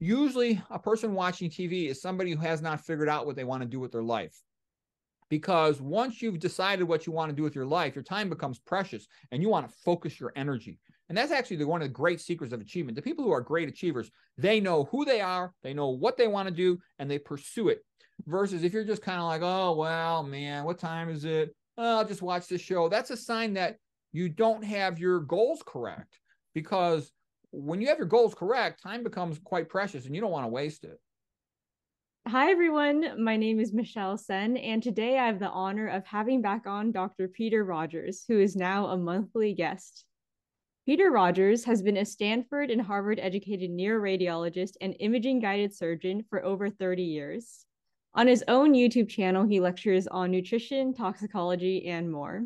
usually a person watching TV is somebody who has not figured out what they want to do with their life. Because once you've decided what you want to do with your life, your time becomes precious and you want to focus your energy. And that's actually one of the great secrets of achievement. The people who are great achievers, they know who they are, they know what they want to do, and they pursue it. Versus if you're just kind of like, oh, well, man, what time is it? Oh, I'll just watch this show. That's a sign that you don't have your goals correct. Because when you have your goals correct, time becomes quite precious and you don't want to waste it. Hi, everyone. My name is Michelle Cen, and today I have the honor of having back on Dr. Peter Rogers, who is now a monthly guest. Peter Rogers has been a Stanford and Harvard-educated neuroradiologist and imaging-guided surgeon for over 30 years. On his own YouTube channel, he lectures on nutrition, toxicology, and more.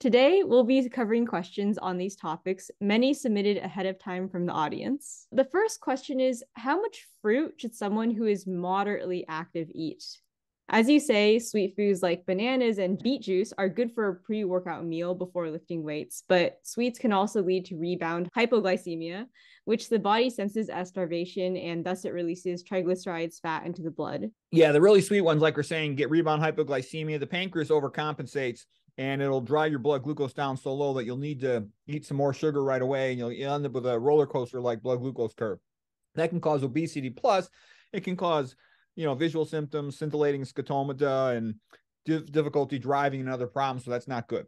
Today, we'll be covering questions on these topics, many submitted ahead of time from the audience. The first question is, how much fruit should someone who is moderately active eat? As you say, sweet foods like bananas and beet juice are good for a pre-workout meal before lifting weights, but sweets can also lead to rebound hypoglycemia, which the body senses as starvation, and thus it releases triglycerides, fat, into the blood. Yeah, the really sweet ones, like we're saying, get rebound hypoglycemia. The pancreas overcompensates, and it'll drive your blood glucose down so low that you'll need to eat some more sugar right away, and you'll end up with a roller coaster like blood glucose curve. That can cause obesity. Plus, it can cause, you know, visual symptoms, scintillating scotoma, and difficulty driving and other problems. So that's not good.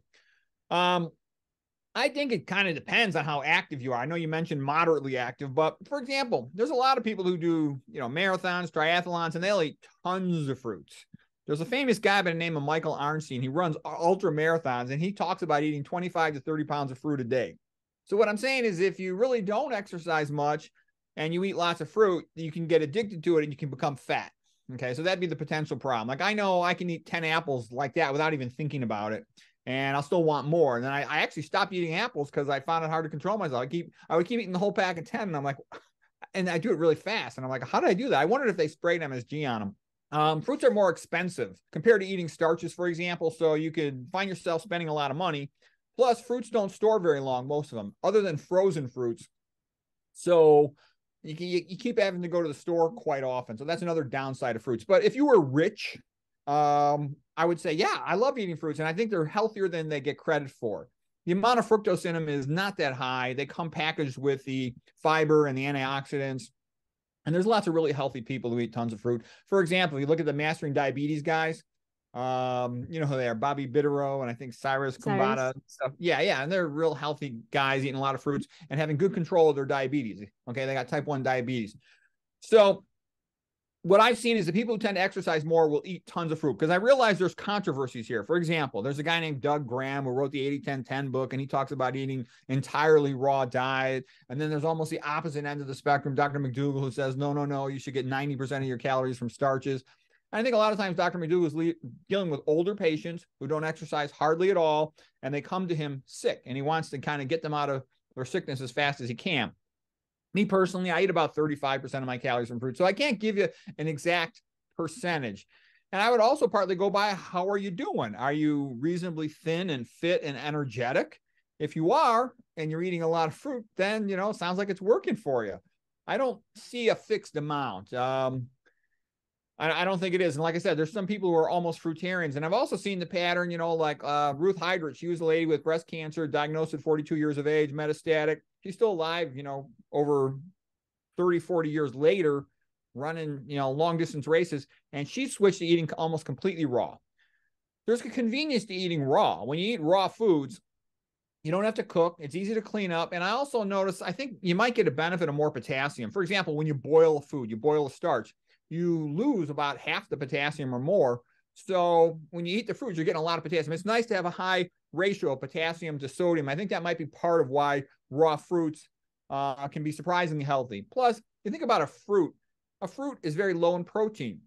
I think it kind of depends on how active you are. I know you mentioned moderately active, but for example, there's a lot of people who do, you know, marathons, triathlons, and they'll eat tons of fruits. There's a famous guy by the name of Michael Arnstein. He runs ultra marathons, and he talks about eating 25 to 30 pounds of fruit a day. So what I'm saying is, if you really don't exercise much and you eat lots of fruit, you can get addicted to it and you can become fat. Okay, so that'd be the potential problem. Like, I know I can eat 10 apples like that without even thinking about it, and I'll still want more. And then I actually stopped eating apples because I found it hard to control myself. I would keep eating the whole pack of 10, and I'm like, and I do it really fast. And I'm like, how did I do that? I wondered if they sprayed MSG on them. Fruits are more expensive compared to eating starches, for example. So you could find yourself spending a lot of money. Plus, fruits don't store very long, most of them, other than frozen fruits. So you keep having to go to the store quite often. So that's another downside of fruits. But if you were rich, I would say, yeah, I love eating fruits. And I think they're healthier than they get credit for. The amount of fructose in them is not that high. They come packaged with the fiber and the antioxidants. And there's lots of really healthy people who eat tons of fruit. For example, if you look at the Mastering Diabetes guys, you know who they are, Bobby Bittero and I think Cyrus Kumbata and stuff. Yeah. And they're real healthy guys eating a lot of fruits and having good control of their diabetes. Okay, they got type 1 diabetes. So what I've seen is the people who tend to exercise more will eat tons of fruit, because I realize there's controversies here. For example, there's a guy named Doug Graham who wrote the 80-10-10 book, and he talks about eating entirely raw diet. And then there's almost the opposite end of the spectrum, Dr. McDougall, who says, no, you should get 90% of your calories from starches. And I think a lot of times Dr. McDougall is dealing with older patients who don't exercise hardly at all, and they come to him sick, and he wants to kind of get them out of their sickness as fast as he can. Me personally, I eat about 35% of my calories from fruit, so I can't give you an exact percentage. And I would also partly go by, how are you doing? Are you reasonably thin and fit and energetic? If you are, and you're eating a lot of fruit, then, you know, it sounds like it's working for you. I don't see a fixed amount. I don't think it is. And like I said, there's some people who are almost fruitarians. And I've also seen the pattern, you know, like Ruth Heidrich. She was a lady with breast cancer, diagnosed at 42 years of age, metastatic. She's still alive, you know, over 30, 40 years later, running, you know, long distance races. And she switched to eating almost completely raw. There's a convenience to eating raw. When you eat raw foods, you don't have to cook. It's easy to clean up. And I also noticed, I think you might get a benefit of more potassium. For example, when you boil a food, you boil a starch, you lose about half the potassium or more. So when you eat the fruits, you're getting a lot of potassium. It's nice to have a high ratio of potassium to sodium. I think that might be part of why raw fruits can be surprisingly healthy. Plus, you think about a fruit is very low in protein.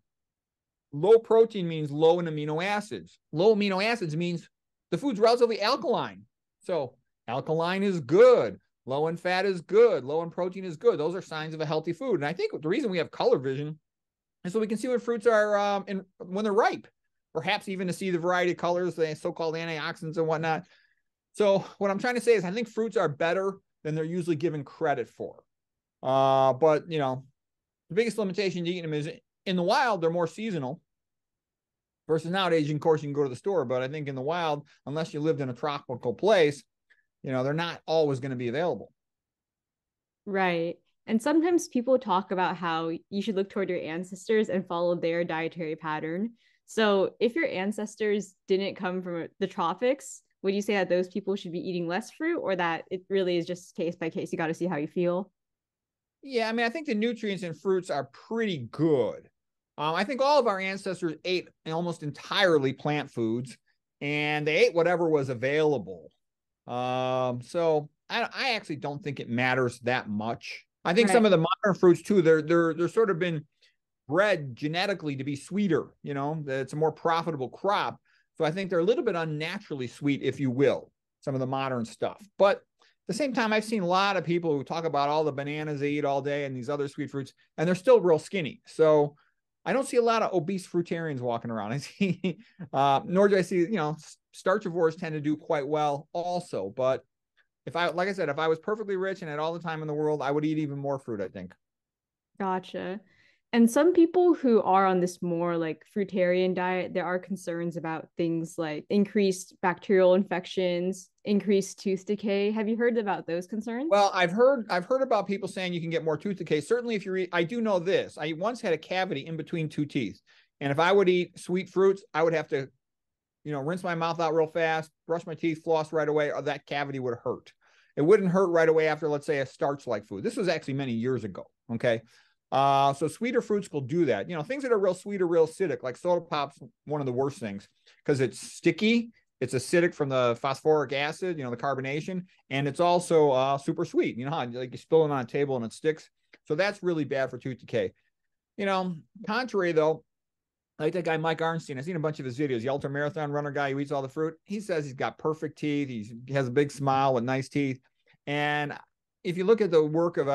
Low protein means low in amino acids. Low amino acids means the food's relatively alkaline. So alkaline is good. Low in fat is good. Low in protein is good. Those are signs of a healthy food. And I think the reason we have color vision, and so we can see when fruits are when they're ripe, perhaps even to see the variety of colors, the so-called antioxidants and whatnot. So what I'm trying to say is I think fruits are better than they're usually given credit for. But, you know, The biggest limitation to eating them is in the wild, they're more seasonal versus nowadays, of course, you can go to the store. But I think in the wild, unless you lived in a tropical place, you know, they're not always going to be available. Right. And sometimes people talk about how you should look toward your ancestors and follow their dietary pattern. So if your ancestors didn't come from the tropics, would you say that those people should be eating less fruit, or that it really is just case by case? You got to see how you feel. Yeah, I mean, I think the nutrients in fruits are pretty good. I think all of our ancestors ate almost entirely plant foods, and they ate whatever was available. So I actually don't think it matters that much. I think some of the modern fruits too, they're sort of been bred genetically to be sweeter. You know, it's a more profitable crop. So I think they're a little bit unnaturally sweet, if you will, some of the modern stuff. But at the same time, I've seen a lot of people who talk about all the bananas they eat all day and these other sweet fruits, and they're still real skinny. So I don't see a lot of obese fruitarians walking around. I see, nor do I see, you know, starchivores tend to do quite well also. But if I, like I said, if I was perfectly rich and had all the time in the world, I would eat even more fruit, I think. Gotcha. And some people who are on this more like fruitarian diet, there are concerns about things like increased bacterial infections, increased tooth decay. Have you heard about those concerns? Well, I've heard about people saying you can get more tooth decay. Certainly if you eat, I do know this. I once had a cavity in between two teeth. And if I would eat sweet fruits, I would have to, you know, rinse my mouth out real fast, brush my teeth, floss right away, or that cavity would hurt. It wouldn't hurt right away after, let's say, a starch-like food. This was actually many years ago, okay? So sweeter fruits will do that. You know, things that are real sweet or real acidic, like soda pop's one of the worst things because it's sticky, it's acidic from the phosphoric acid, you know, the carbonation, and it's also super sweet. You know, how, like you spill it on a table and it sticks. So that's really bad for tooth decay. You know, contrary though, like that guy, Mike Arnstein, I've seen a bunch of his videos, the ultramarathon runner guy who eats all the fruit. He says he's got perfect teeth. He has a big smile with nice teeth. And if you look at the work of,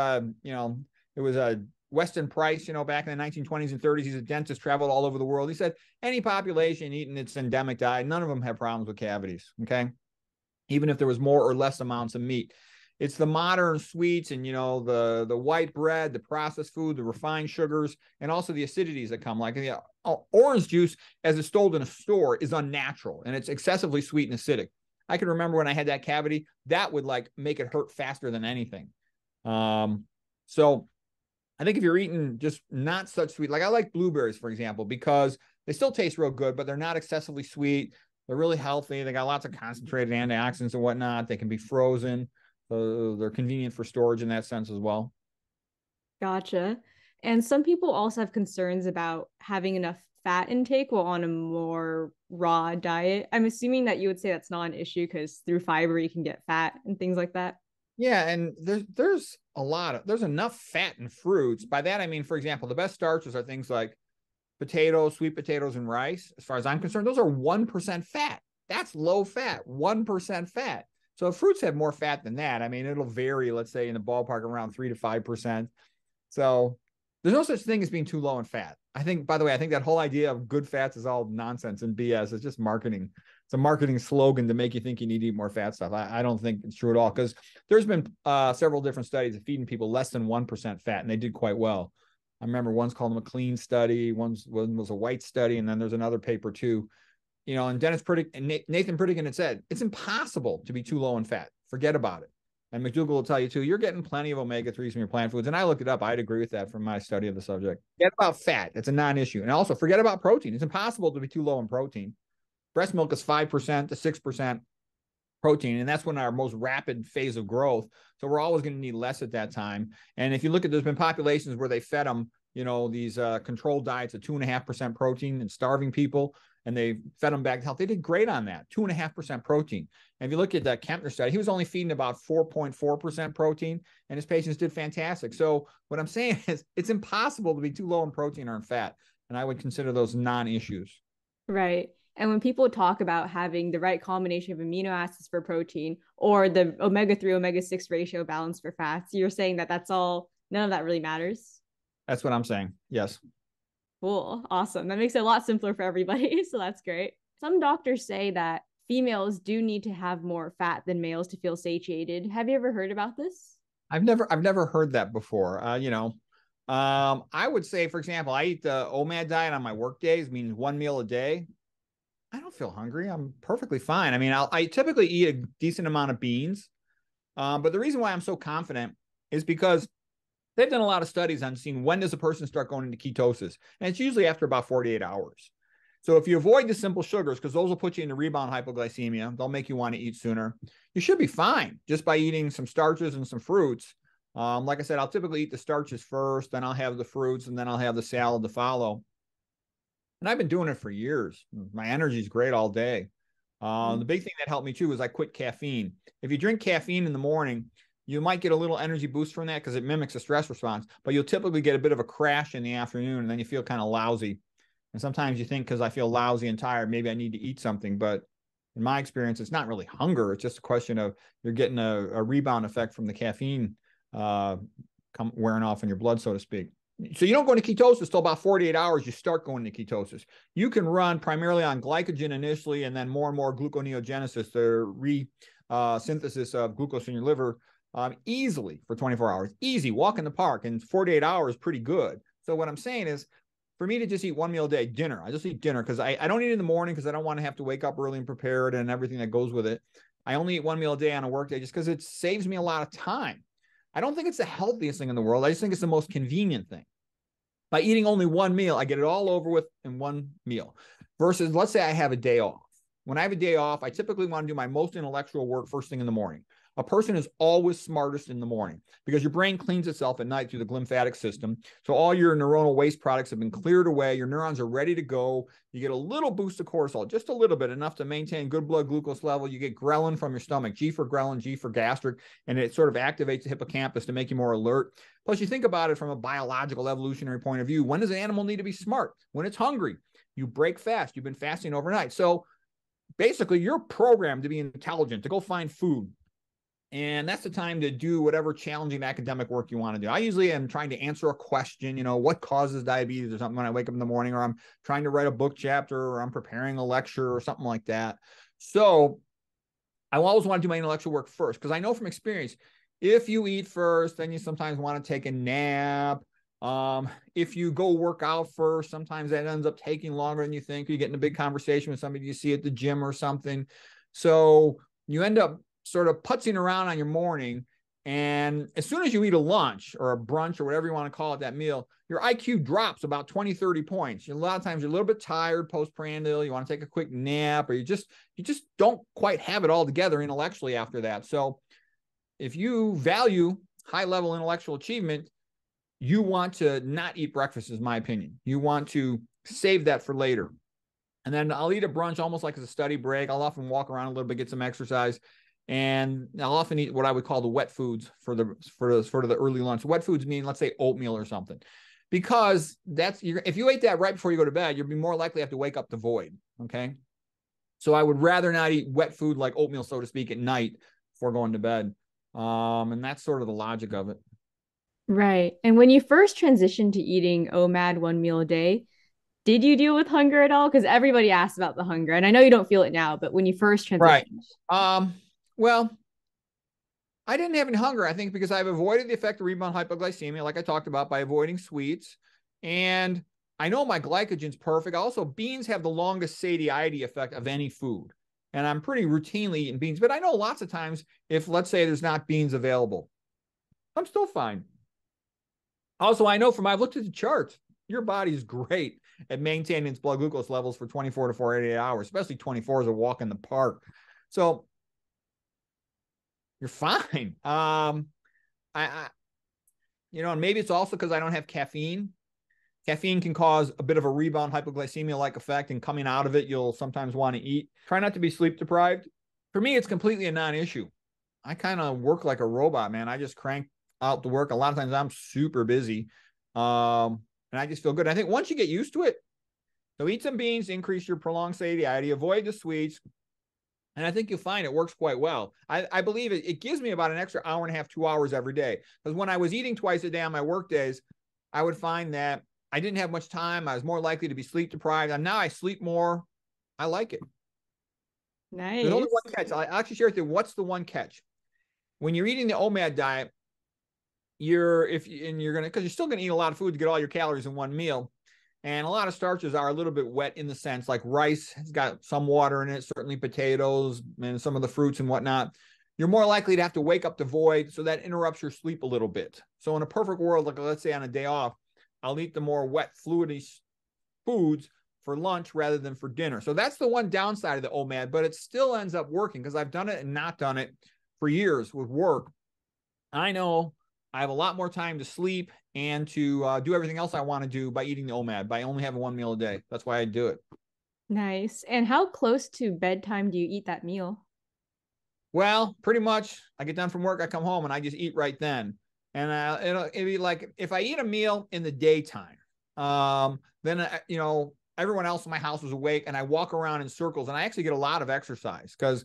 you know, it was Weston Price, you know, back in the 1920s and 30s, he's a dentist, traveled all over the world. He said any population eating its endemic diet, none of them have problems with cavities, okay? Even if there was more or less amounts of meat. It's the modern sweets and, you know, the white bread, the processed food, the refined sugars, and also the acidities that come. Like the orange juice, as it's sold in a store, is unnatural, and it's excessively sweet and acidic. I can remember when I had that cavity, that would, like, make it hurt faster than anything. So I think if you're eating just not such sweet, like I like blueberries, for example, because they still taste real good, but they're not excessively sweet. They're really healthy. They got lots of concentrated antioxidants and whatnot. They can be frozen. So they're convenient for storage in that sense as well. Gotcha. And some people also have concerns about having enough fat intake while on a more raw diet. I'm assuming that you would say that's not an issue because through fiber, you can get fat and things like that. Yeah. And there's enough fat in fruits. By that, I mean, for example, the best starches are things like potatoes, sweet potatoes, and rice. As far as I'm concerned, those are 1% fat. That's low fat, 1% fat. So if fruits have more fat than that, I mean, it'll vary, let's say in the ballpark around 3 to 5%. So there's no such thing as being too low in fat. I think, by the way, I think that whole idea of good fats is all nonsense and BS. It's just marketing. It's a marketing slogan to make you think you need to eat more fat stuff. I don't think it's true at all because there's been several different studies of feeding people less than 1% fat, and they did quite well. I remember one's called them a clean study. One was a white study. And then there's another paper too. You know, and Nathan Pritikin had said, it's impossible to be too low in fat. Forget about it. And McDougall will tell you too, you're getting plenty of omega-3s from your plant foods. And I looked it up. I'd agree with that from my study of the subject. Forget about fat. It's a non-issue. And also forget about protein. It's impossible to be too low in protein. Breast milk is 5% to 6% protein. And that's when our most rapid phase of growth. So we're always going to need less at that time. And if you look at, there's been populations where they fed them, you know, these controlled diets of 2.5% protein and starving people. And they fed them back to health. They did great on that, 2.5% protein. And if you look at that Kempner study, he was only feeding about 4.4% protein, and his patients did fantastic. So what I'm saying is it's impossible to be too low in protein or in fat, and I would consider those non-issues. Right. And when people talk about having the right combination of amino acids for protein or the omega-3, omega-6 ratio balance for fats, you're saying that that's all, none of that really matters? That's what I'm saying, yes. Cool. Awesome. That makes it a lot simpler for everybody. So that's great. Some doctors say that females do need to have more fat than males to feel satiated. Have you ever heard about this? I've never heard that before. You know, I would say, for example, I eat the OMAD diet on my work days, means one meal a day. I don't feel hungry. I'm perfectly fine. I mean, I typically eat a decent amount of beans. But the reason why I'm so confident is because they've done a lot of studies on seeing when does a person start going into ketosis. And it's usually after about 48 hours. So if you avoid the simple sugars, because those will put you into rebound hypoglycemia, they'll make you want to eat sooner. You should be fine just by eating some starches and some fruits. Like I said, I'll typically eat the starches first, then I'll have the fruits, and then I'll have the salad to follow. And I've been doing it for years. My energy is great all day. The big thing that helped me too is I quit caffeine. If you drink caffeine in the morning, you might get a little energy boost from that because it mimics a stress response, but you'll typically get a bit of a crash in the afternoon, and then you feel kind of lousy. And sometimes you think, because I feel lousy and tired, maybe I need to eat something. But in my experience, it's not really hunger. It's just a question of you're getting a rebound effect from the caffeine wearing off in your blood, so to speak. So you don't go into ketosis till about 48 hours. You start going into ketosis. You can run primarily on glycogen initially, and then more and more gluconeogenesis, the resynthesis of glucose in your liver, easily for 24 hours. Easy, walk in the park, and 48 hours, pretty good. So what I'm saying is, for me to just eat one meal a day, dinner. I just eat dinner because I don't eat in the morning because I don't want to have to wake up early and prepared and everything that goes with it. I only eat one meal a day on a work day just because it saves me a lot of time. I don't think it's the healthiest thing in the world. I just think it's the most convenient thing. By eating only one meal, I get it all over with in one meal. Versus, let's say I have a day off. When I have a day off, I typically want to do my most intellectual work first thing in the morning. A person is always smartest in the morning because your brain cleans itself at night through the glymphatic system. So all your neuronal waste products have been cleared away. Your neurons are ready to go. You get a little boost of cortisol, just a little bit, enough to maintain good blood glucose level. You get ghrelin from your stomach, G for ghrelin, G for gastric, and it sort of activates the hippocampus to make you more alert. Plus, you think about it from a biological evolutionary point of view. When does an animal need to be smart? When it's hungry. You break fast. You've been fasting overnight. So basically, you're programmed to be intelligent, to go find food. And that's the time to do whatever challenging academic work you want to do. I usually am trying to answer a question, you know, what causes diabetes or something when I wake up in the morning, or I'm trying to write a book chapter, or I'm preparing a lecture or something like that. So I always want to do my intellectual work first, because I know from experience, if you eat first, then you sometimes want to take a nap. If you go work out first, sometimes that ends up taking longer than you think. You get in a big conversation with somebody you see at the gym or something. So you end up sort of putzing around on your morning. And as soon as you eat a lunch or a brunch or whatever you want to call it, that meal, your IQ drops about 20, 30 points. A lot of times you're a little bit tired postprandial. You want to take a quick nap, or you just don't quite have it all together intellectually after that. So if you value high level intellectual achievement, you want to not eat breakfast, is my opinion. You want to save that for later. And then I'll eat a brunch almost like as a study break. I'll often walk around a little bit, get some exercise. And I'll often eat what I would call the wet foods for the sort of the early lunch. Wet foods mean, let's say, oatmeal or something, because that's if you ate that right before you go to bed, you'd be more likely to have to wake up the void. Okay, so I would rather not eat wet food like oatmeal, so to speak, at night before going to bed. And that's sort of the logic of it. Right. And when you first transitioned to eating OMAD one meal a day, did you deal with hunger at all? Because everybody asks about the hunger, and I know you don't feel it now, but when you first transitioned, right? Well, I didn't have any hunger, I think, because I've avoided the effect of rebound hypoglycemia, like I talked about, by avoiding sweets. And I know my glycogen's perfect. Also, beans have the longest satiety effect of any food. And I'm pretty routinely eating beans. But I know lots of times if, let's say, there's not beans available, I'm still fine. Also, I know I've looked at the charts. Your body's great at maintaining its blood glucose levels for 24 to 48 hours, especially 24 is a walk in the park. So you're fine. I you know, and maybe it's also because I don't have caffeine. Caffeine can cause a bit of a rebound hypoglycemia-like effect, and coming out of it, you'll sometimes want to eat. Try not to be sleep deprived. For me, it's completely a non-issue. I kind of work like a robot, man. I just crank out the work. A lot of times I'm super busy, and I just feel good. And I think once you get used to it, so eat some beans, increase your prolonged satiety, avoid the sweets, and I think you'll find it works quite well. I believe it gives me about an extra hour and a half, 2 hours every day. Because when I was eating twice a day on my work days, I would find that I didn't have much time. I was more likely to be sleep deprived. And now I sleep more. I like it. Nice. There's only one catch. I'll actually share with you what's the one catch. When you're eating the OMAD diet, because you're still going to eat a lot of food to get all your calories in one meal. And a lot of starches are a little bit wet in the sense like rice has got some water in it, certainly potatoes and some of the fruits and whatnot. You're more likely to have to wake up to void. So that interrupts your sleep a little bit. So in a perfect world, like let's say on a day off, I'll eat the more wet fluidy foods for lunch rather than for dinner. So that's the one downside of the OMAD, but it still ends up working because I've done it and not done it for years with work. I know I have a lot more time to sleep and to do everything else I want to do by eating the OMAD, by only having one meal a day. That's why I do it. Nice. And how close to bedtime do you eat that meal? Well, pretty much I get done from work, I come home and I just eat right then. And it'll be like, if I eat a meal in the daytime, then, you know, everyone else in my house was awake and I walk around in circles and I actually get a lot of exercise because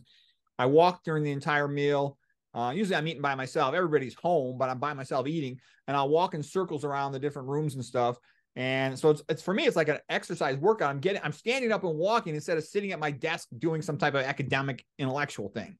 I walk during the entire meal. Usually I'm eating by myself. Everybody's home, but I'm by myself eating and I'll walk in circles around the different rooms and stuff. And so it's for me, it's like an exercise workout. I'm standing up and walking instead of sitting at my desk doing some type of academic intellectual thing.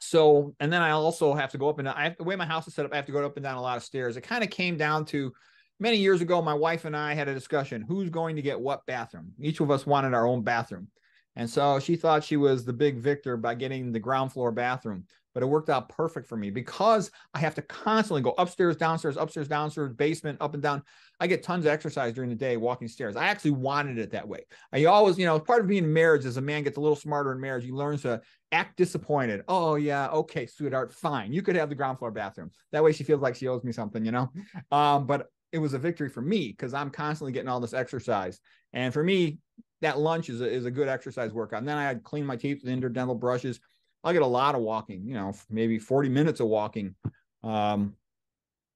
So, and then I also have to go up and the way my house is set up, I have to go up and down a lot of stairs. It kind of came down to many years ago, my wife and I had a discussion, who's going to get what bathroom? Each of us wanted our own bathroom. And so she thought she was the big victor by getting the ground floor bathroom, but it worked out perfect for me because I have to constantly go upstairs, downstairs, basement, up and down. I get tons of exercise during the day, walking stairs. I actually wanted it that way. I always, you know, part of being in marriage is a man gets a little smarter in marriage. He learns to act disappointed. Oh yeah. Okay. Sweetheart. Fine. You could have the ground floor bathroom. That way she feels like she owes me something, you know? But it was a victory for me because I'm constantly getting all this exercise. And for me, that lunch is a good exercise workout. And then I clean my teeth with interdental brushes. I'll get a lot of walking, you know, maybe 40 minutes of walking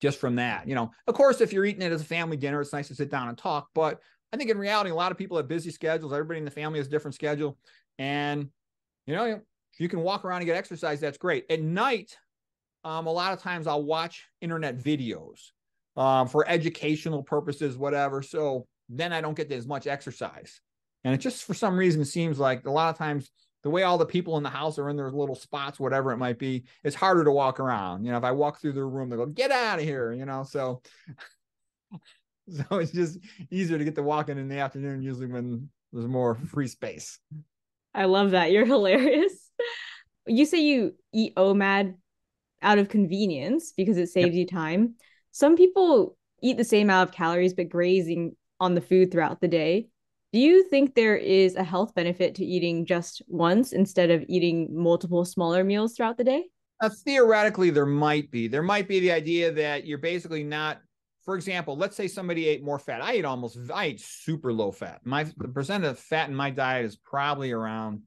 just from that. You know, of course, if you're eating it as a family dinner, it's nice to sit down and talk. But I think in reality, a lot of people have busy schedules. Everybody in the family has a different schedule. And, you know, if you can walk around and get exercise, that's great. At night, a lot of times I'll watch internet videos for educational purposes, whatever. So then I don't get as much exercise. And it just, for some reason, seems like a lot of times the way all the people in the house are in their little spots, whatever it might be, it's harder to walk around. You know, if I walk through their room, they go, get out of here, you know? So it's just easier to get to walking in the afternoon, usually when there's more free space. I love that. You're hilarious. You say you eat OMAD out of convenience because it saves you time. Some people eat the same amount of calories, but grazing on the food throughout the day. Do you think there is a health benefit to eating just once instead of eating multiple smaller meals throughout the day? Theoretically, there might be. There might be the idea that you're basically not, for example, let's say somebody ate more fat. I eat super low fat. The percent of fat in my diet is probably around,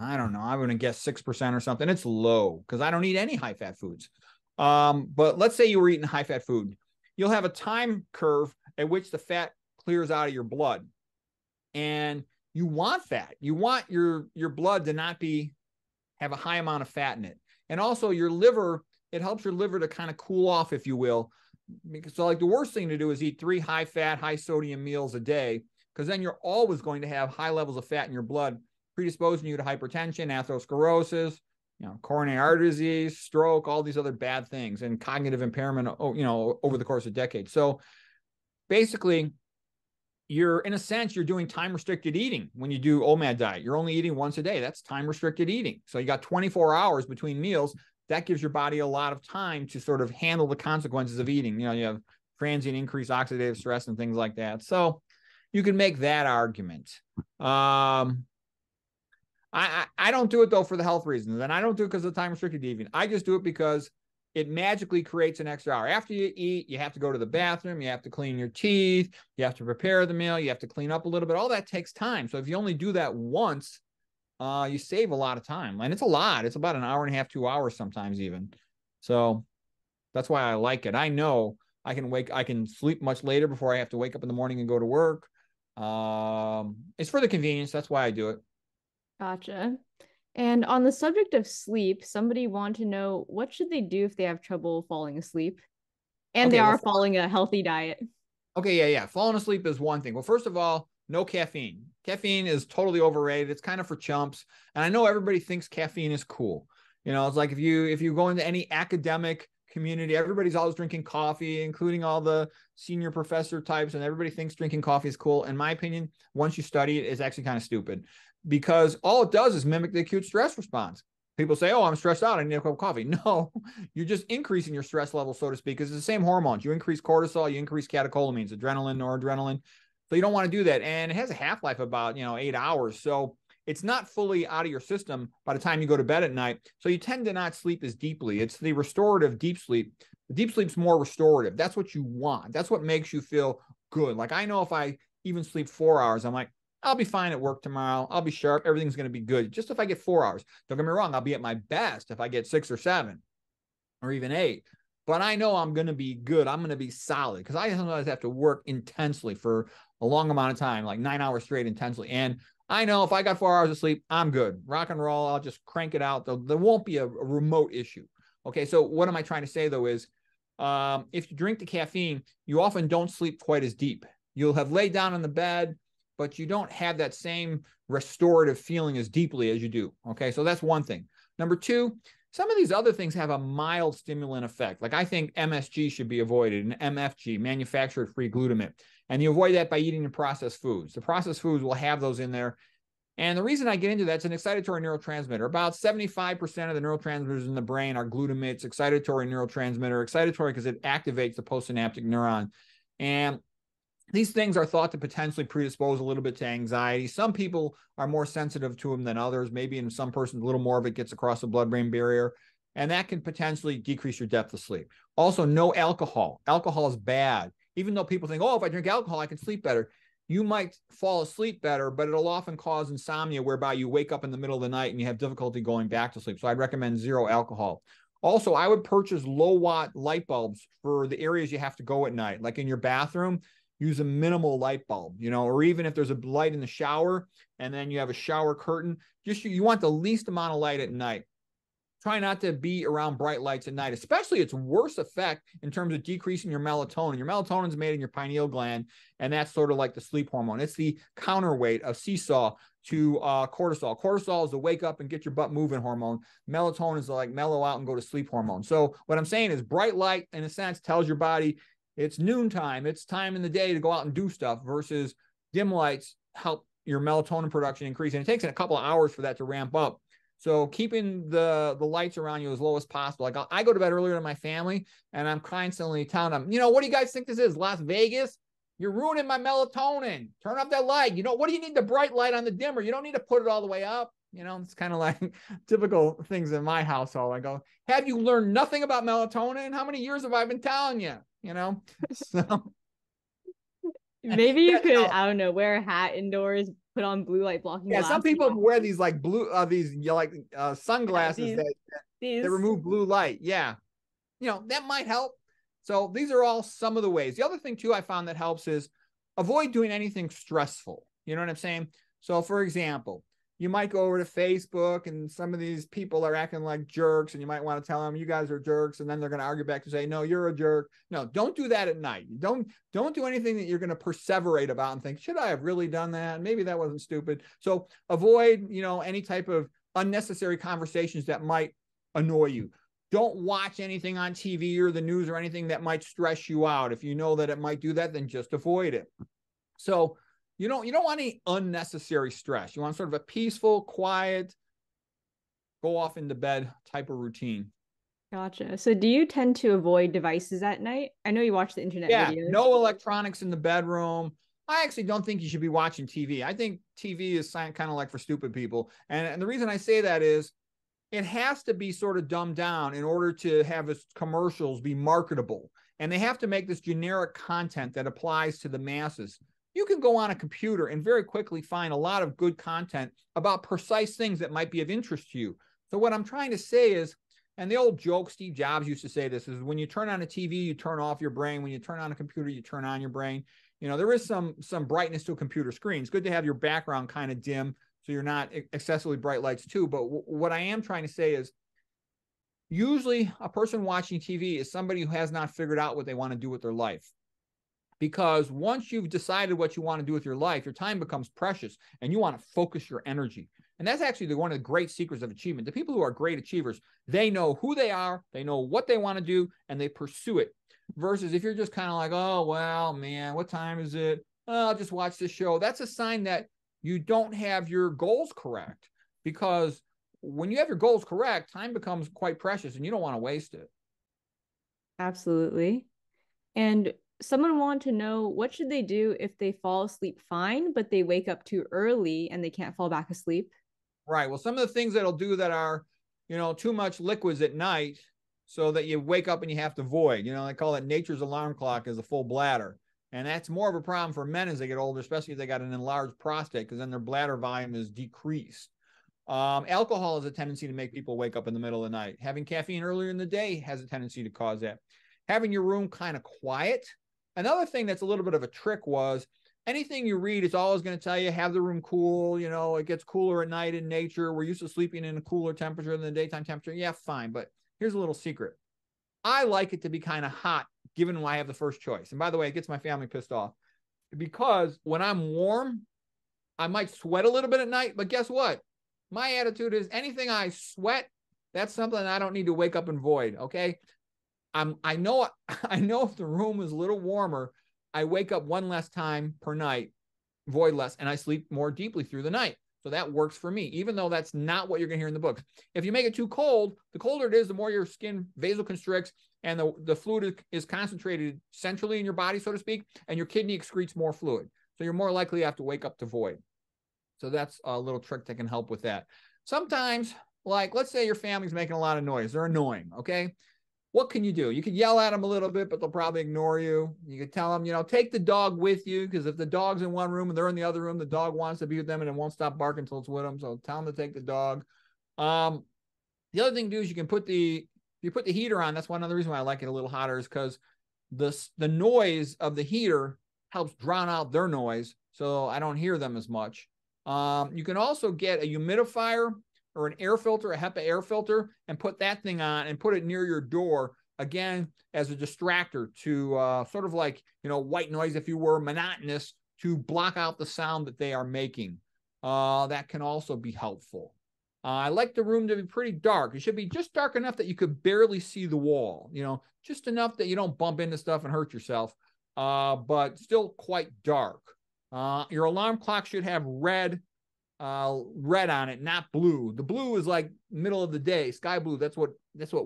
I don't know, I wouldn't guess 6% or something. It's low because I don't eat any high fat foods. But let's say you were eating high fat food. You'll have a time curve at which the fat clears out of your blood. And you want that. You want your blood to not have a high amount of fat in it. And also your liver, it helps your liver to kind of cool off, if you will. So like the worst thing to do is eat 3 high fat, high sodium meals a day, because then you're always going to have high levels of fat in your blood, predisposing you to hypertension, atherosclerosis, you know, coronary artery disease, stroke, all these other bad things, and cognitive impairment, you know, over the course of decades. So basically, you're, in a sense, you're doing time-restricted eating when you do OMAD diet. You're only eating once a day. That's time-restricted eating. So you got 24 hours between meals. That gives your body a lot of time to sort of handle the consequences of eating. You know, you have transient increased oxidative stress and things like that. So you can make that argument. I don't do it, though, for the health reasons. And I don't do it because of the time-restricted eating. I just do it because it magically creates an extra hour. After you eat, you have to go to the bathroom, you have to clean your teeth, you have to prepare the meal, you have to clean up a little bit. All that takes time. So if you only do that once, you save a lot of time. And it's a lot. It's about an hour and a half, 2 hours sometimes even. So that's why I like it. I know I can sleep much later before I have to wake up in the morning and go to work. It's for the convenience. That's why I do it. Gotcha. And on the subject of sleep, somebody wanted to know, what should they do if they have trouble falling asleep and they are following a healthy diet? Okay. Yeah. Falling asleep is one thing. Well, first of all, no caffeine. Caffeine is totally overrated. It's kind of for chumps. And I know everybody thinks caffeine is cool. You know, it's like if you go into any academic community, everybody's always drinking coffee, including all the senior professor types, and everybody thinks drinking coffee is cool. In my opinion, once you study it, it's actually kind of stupid, because all it does is mimic the acute stress response. People say, oh, I'm stressed out, I need a cup of coffee. No, you're just increasing your stress level, so to speak, because it's the same hormones. You increase cortisol, you increase catecholamines, adrenaline, noradrenaline. So you don't want to do that. And it has a half-life about, 8 hours. So it's not fully out of your system by the time you go to bed at night. So you tend to not sleep as deeply. It's the restorative deep sleep. The deep sleep's more restorative. That's what you want. That's what makes you feel good. Like, I know if I even sleep 4 hours, I'm like, I'll be fine at work tomorrow. I'll be sharp. Everything's going to be good. Just if I get 4 hours, don't get me wrong, I'll be at my best if I get 6 or 7 or even 8. But I know I'm going to be good. I'm going to be solid, because I sometimes have to work intensely for a long amount of time, like 9 hours straight intensely. And I know if I got 4 hours of sleep, I'm good. Rock and roll. I'll just crank it out. There won't be a remote issue. Okay. So what am I trying to say though is, if you drink the caffeine, you often don't sleep quite as deep. You'll have laid down on the bed, but you don't have that same restorative feeling as deeply as you do. Okay. So that's one thing. Number two, some of these other things have a mild stimulant effect. Like, I think MSG should be avoided, and MFG, manufactured free glutamate. And you avoid that by eating the processed foods. The processed foods will have those in there. And the reason I get into that, it's an excitatory neurotransmitter. About 75% of the neurotransmitters in the brain are glutamates, excitatory neurotransmitter, excitatory because it activates the postsynaptic neuron. And these things are thought to potentially predispose a little bit to anxiety. Some people are more sensitive to them than others. Maybe in some persons, a little more of it gets across the blood-brain barrier, and that can potentially decrease your depth of sleep. Also, no alcohol. Alcohol is bad. Even though people think, oh, if I drink alcohol, I can sleep better. You might fall asleep better, but it'll often cause insomnia, whereby you wake up in the middle of the night and you have difficulty going back to sleep. So I'd recommend zero alcohol. Also, I would purchase low-watt light bulbs for the areas you have to go at night, like in your bathroom. Use a minimal light bulb, or even if there's a light in the shower and then you have a shower curtain, just you want the least amount of light at night. Try not to be around bright lights at night, especially its worst effect in terms of decreasing your melatonin. Your melatonin is made in your pineal gland, and that's sort of like the sleep hormone. It's the counterweight of seesaw to cortisol. Cortisol is the wake up and get your butt moving hormone. Melatonin is like mellow out and go to sleep hormone. So what I'm saying is, bright light in a sense tells your body it's noontime. It's time in the day to go out and do stuff, versus dim lights help your melatonin production increase. And it takes a couple of hours for that to ramp up. So keeping the lights around you as low as possible. Like, I go to bed earlier than my family, and I'm constantly telling them, what do you guys think this is? Las Vegas? You're ruining my melatonin. Turn off that light. What do you need the bright light on the dimmer? You don't need to put it all the way up. It's kind of like typical things in my household. I go, have you learned nothing about melatonin? How many years have I been telling you? So maybe you could, I don't know, wear a hat indoors, put on blue light blocking. Yeah, some people wear these like blue, sunglasses that remove blue light. Yeah, that might help. So these are all some of the ways. The other thing too I found that helps is avoid doing anything stressful. You know what I'm saying? So for example, you might go over to Facebook and some of these people are acting like jerks, and you might want to tell them you guys are jerks, and then they're going to argue back to say, no, you're a jerk. No, don't do that at night. Don't do anything that you're going to perseverate about and think, should I have really done that? Maybe that wasn't stupid. So avoid, any type of unnecessary conversations that might annoy you. Don't watch anything on TV or the news or anything that might stress you out. If you know that it might do that, then just avoid it. So you don't want any unnecessary stress. You want sort of a peaceful, quiet, go off into bed type of routine. Gotcha. So do you tend to avoid devices at night? I know you watch the internet videos. Yeah, no electronics in the bedroom. I actually don't think you should be watching TV. I think TV is kind of like for stupid people. And the reason I say that is it has to be sort of dumbed down in order to have its commercials be marketable. And they have to make this generic content that applies to the masses. You can go on a computer and very quickly find a lot of good content about precise things that might be of interest to you. So what I'm trying to say is, and the old joke, Steve Jobs used to say this, is when you turn on a TV, you turn off your brain. When you turn on a computer, you turn on your brain. There is some brightness to a computer screen. It's good to have your background kind of dim so you're not excessively bright lights too. But what I am trying to say is, usually a person watching TV is somebody who has not figured out what they want to do with their life. Because once you've decided what you want to do with your life, your time becomes precious and you want to focus your energy. And that's actually one of the great secrets of achievement. The people who are great achievers, they know who they are, they know what they want to do, and they pursue it. Versus if you're just kind of like, oh, well, man, what time is it? Oh, I'll just watch this show. That's a sign that you don't have your goals correct, because when you have your goals correct, time becomes quite precious and you don't want to waste it. Absolutely. And someone wanted to know, what should they do if they fall asleep fine, but they wake up too early and they can't fall back asleep? Right. Well, some of the things that'll do that are, you know, too much liquids at night so that you wake up and you have to void. You know, they call it nature's alarm clock is a full bladder. And that's more of a problem for men as they get older, especially if they got an enlarged prostate, because then their bladder volume is decreased. Alcohol has a tendency to make people wake up in the middle of the night. Having caffeine earlier in the day has a tendency to cause that. Having your room kind of quiet. Another thing that's a little bit of a trick was anything you read, it's always going to tell you have the room cool. You know, it gets cooler at night in nature. We're used to sleeping in a cooler temperature than the daytime temperature. Yeah, fine. But here's a little secret. I like it to be kind of hot, given why I have the first choice. And by the way, it gets my family pissed off, because when I'm warm, I might sweat a little bit at night, but guess what? My attitude is anything I sweat, that's something I don't need to wake up and void. Okay. I know if the room is a little warmer, I wake up one less time per night, void less, and I sleep more deeply through the night. So that works for me, even though that's not what you're going to hear in the books. If you make it too cold, the colder it is, the more your skin vasoconstricts and the fluid is concentrated centrally in your body, so to speak, and your kidney excretes more fluid. So you're more likely to have to wake up to void. So that's a little trick that can help with that. Sometimes, like, let's say your family's making a lot of noise. They're annoying, okay? What can you do? You could yell at them a little bit, but they'll probably ignore you. You could tell them, you know, take the dog with you, because if the dog's in one room and they're in the other room, the dog wants to be with them and it won't stop barking until it's with them. So tell them to take the dog. The other thing to do is you can put the heater on. That's one other reason why I like it a little hotter, is because the noise of the heater helps drown out their noise, so I don't hear them as much. You can also get a humidifier or an air filter, a HEPA air filter, and put that thing on and put it near your door, again, as a distractor to sort of like, you know, white noise, if you were monotonous, to block out the sound that they are making. That can also be helpful. I like the room to be pretty dark. It should be just dark enough that you could barely see the wall, you know, just enough that you don't bump into stuff and hurt yourself, but still quite dark. Your alarm clock should have red on it, not blue. The blue is like middle of the day, sky blue. That's what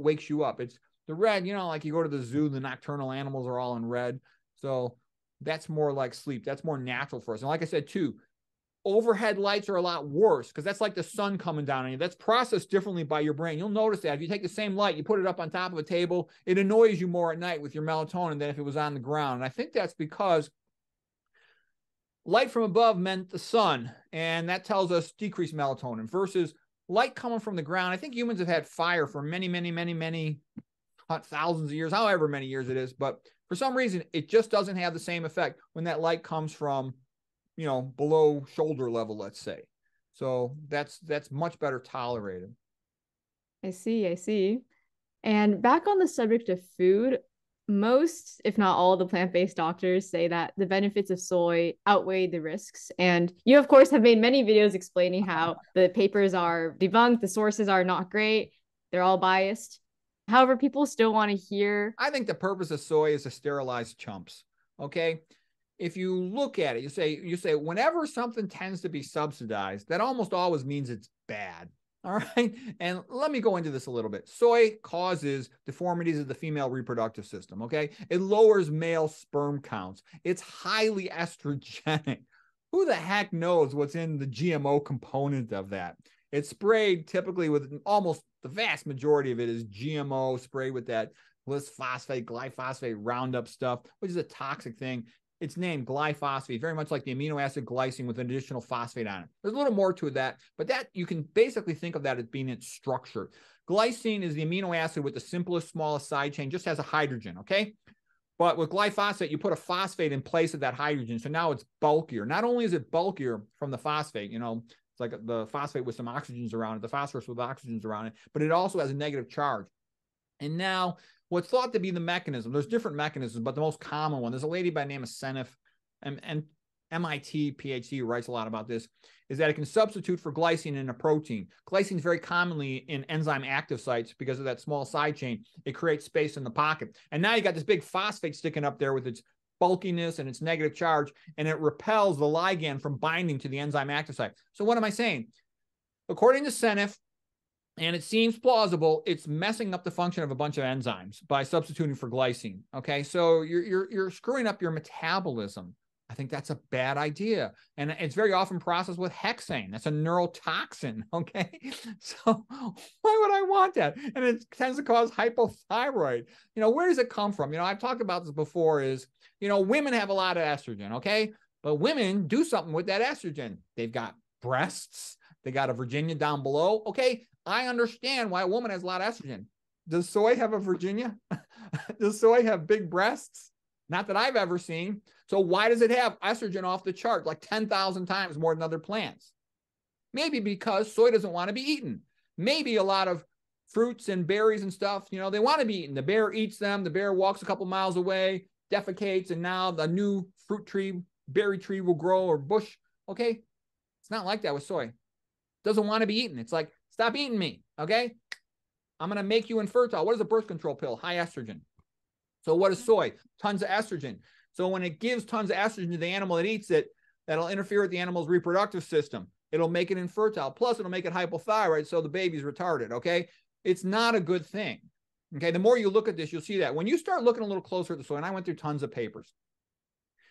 wakes you up. It's the red, you know, like you go to the zoo, the nocturnal animals are all in red. So that's more like sleep. That's more natural for us. And like I said, too, overhead lights are a lot worse, because that's like the sun coming down on you. That's processed differently by your brain. You'll notice that if you take the same light, you put it up on top of a table, it annoys you more at night with your melatonin than if it was on the ground. And I think that's because light from above meant the sun, and that tells us decreased melatonin, versus light coming from the ground. I think humans have had fire for many, many, many, many thousands of years, however many years it is. But for some reason, it just doesn't have the same effect when that light comes from, you know, below shoulder level, let's say. So that's much better tolerated. I see. And back on the subject of food, most, if not all, the plant-based doctors say that the benefits of soy outweigh the risks. And you, of course, have made many videos explaining how the papers are debunked, the sources are not great, they're all biased. However, people still want to hear. I think the purpose of soy is to sterilize chumps, okay? If you look at it, you say whenever something tends to be subsidized, that almost always means it's bad. All right. And let me go into this a little bit. Soy causes deformities of the female reproductive system. Okay. It lowers male sperm counts. It's highly estrogenic. Who the heck knows what's in the GMO component of that? It's sprayed typically with almost the vast majority of it is GMO sprayed with that glyphosate, glyphosate, Roundup stuff, which is a toxic thing. It's named glyphosate, very much like the amino acid glycine with an additional phosphate on it. There's a little more to that, but that you can basically think of that as being its structure. Glycine is the amino acid with the simplest, smallest side chain, just has a hydrogen, okay? But with glyphosate, you put a phosphate in place of that hydrogen, so now it's bulkier. Not only is it bulkier from the phosphate, you know, it's like the phosphate with some oxygens around it, the phosphorus with oxygens around it, but it also has a negative charge. And now what's thought to be the mechanism, there's different mechanisms, but the most common one, there's a lady by the name of Seneff, MIT PhD writes a lot about this, is that it can substitute for glycine in a protein. Glycine is very commonly in enzyme active sites because of that small side chain. It creates space in the pocket. And now you got this big phosphate sticking up there with its bulkiness and its negative charge, and it repels the ligand from binding to the enzyme active site. So what am I saying? According to Seneff, and it seems plausible, it's messing up the function of a bunch of enzymes by substituting for glycine. Okay, so you're screwing up your metabolism. I think that's a bad idea. And it's very often processed with hexane. That's a neurotoxin, okay? So why would I want that? And it tends to cause hypothyroid. You know, where does it come from? You know, I've talked about this before is, you know, women have a lot of estrogen, okay? But women do something with that estrogen. They've got breasts. They got a Virginia down below, okay? I understand why a woman has a lot of estrogen. Does soy have a Virginia? Does soy have big breasts? Not that I've ever seen. So why does it have estrogen off the chart, like 10,000 times more than other plants? Maybe because soy doesn't want to be eaten. Maybe a lot of fruits and berries and stuff, you know, they want to be eaten. The bear eats them. The bear walks a couple miles away, defecates, and now the new fruit tree, berry tree will grow or bush. Okay, it's not like that with soy. Doesn't want to be eaten. It's like, stop eating me, okay? I'm going to make you infertile. What is a birth control pill? High estrogen. So what is soy? Tons of estrogen. So when it gives tons of estrogen to the animal that eats it, that'll interfere with the animal's reproductive system. It'll make it infertile. Plus, it'll make it hypothyroid, so the baby's retarded, okay? It's not a good thing, okay? The more you look at this, you'll see that. When you start looking a little closer at the soy, and I went through tons of papers,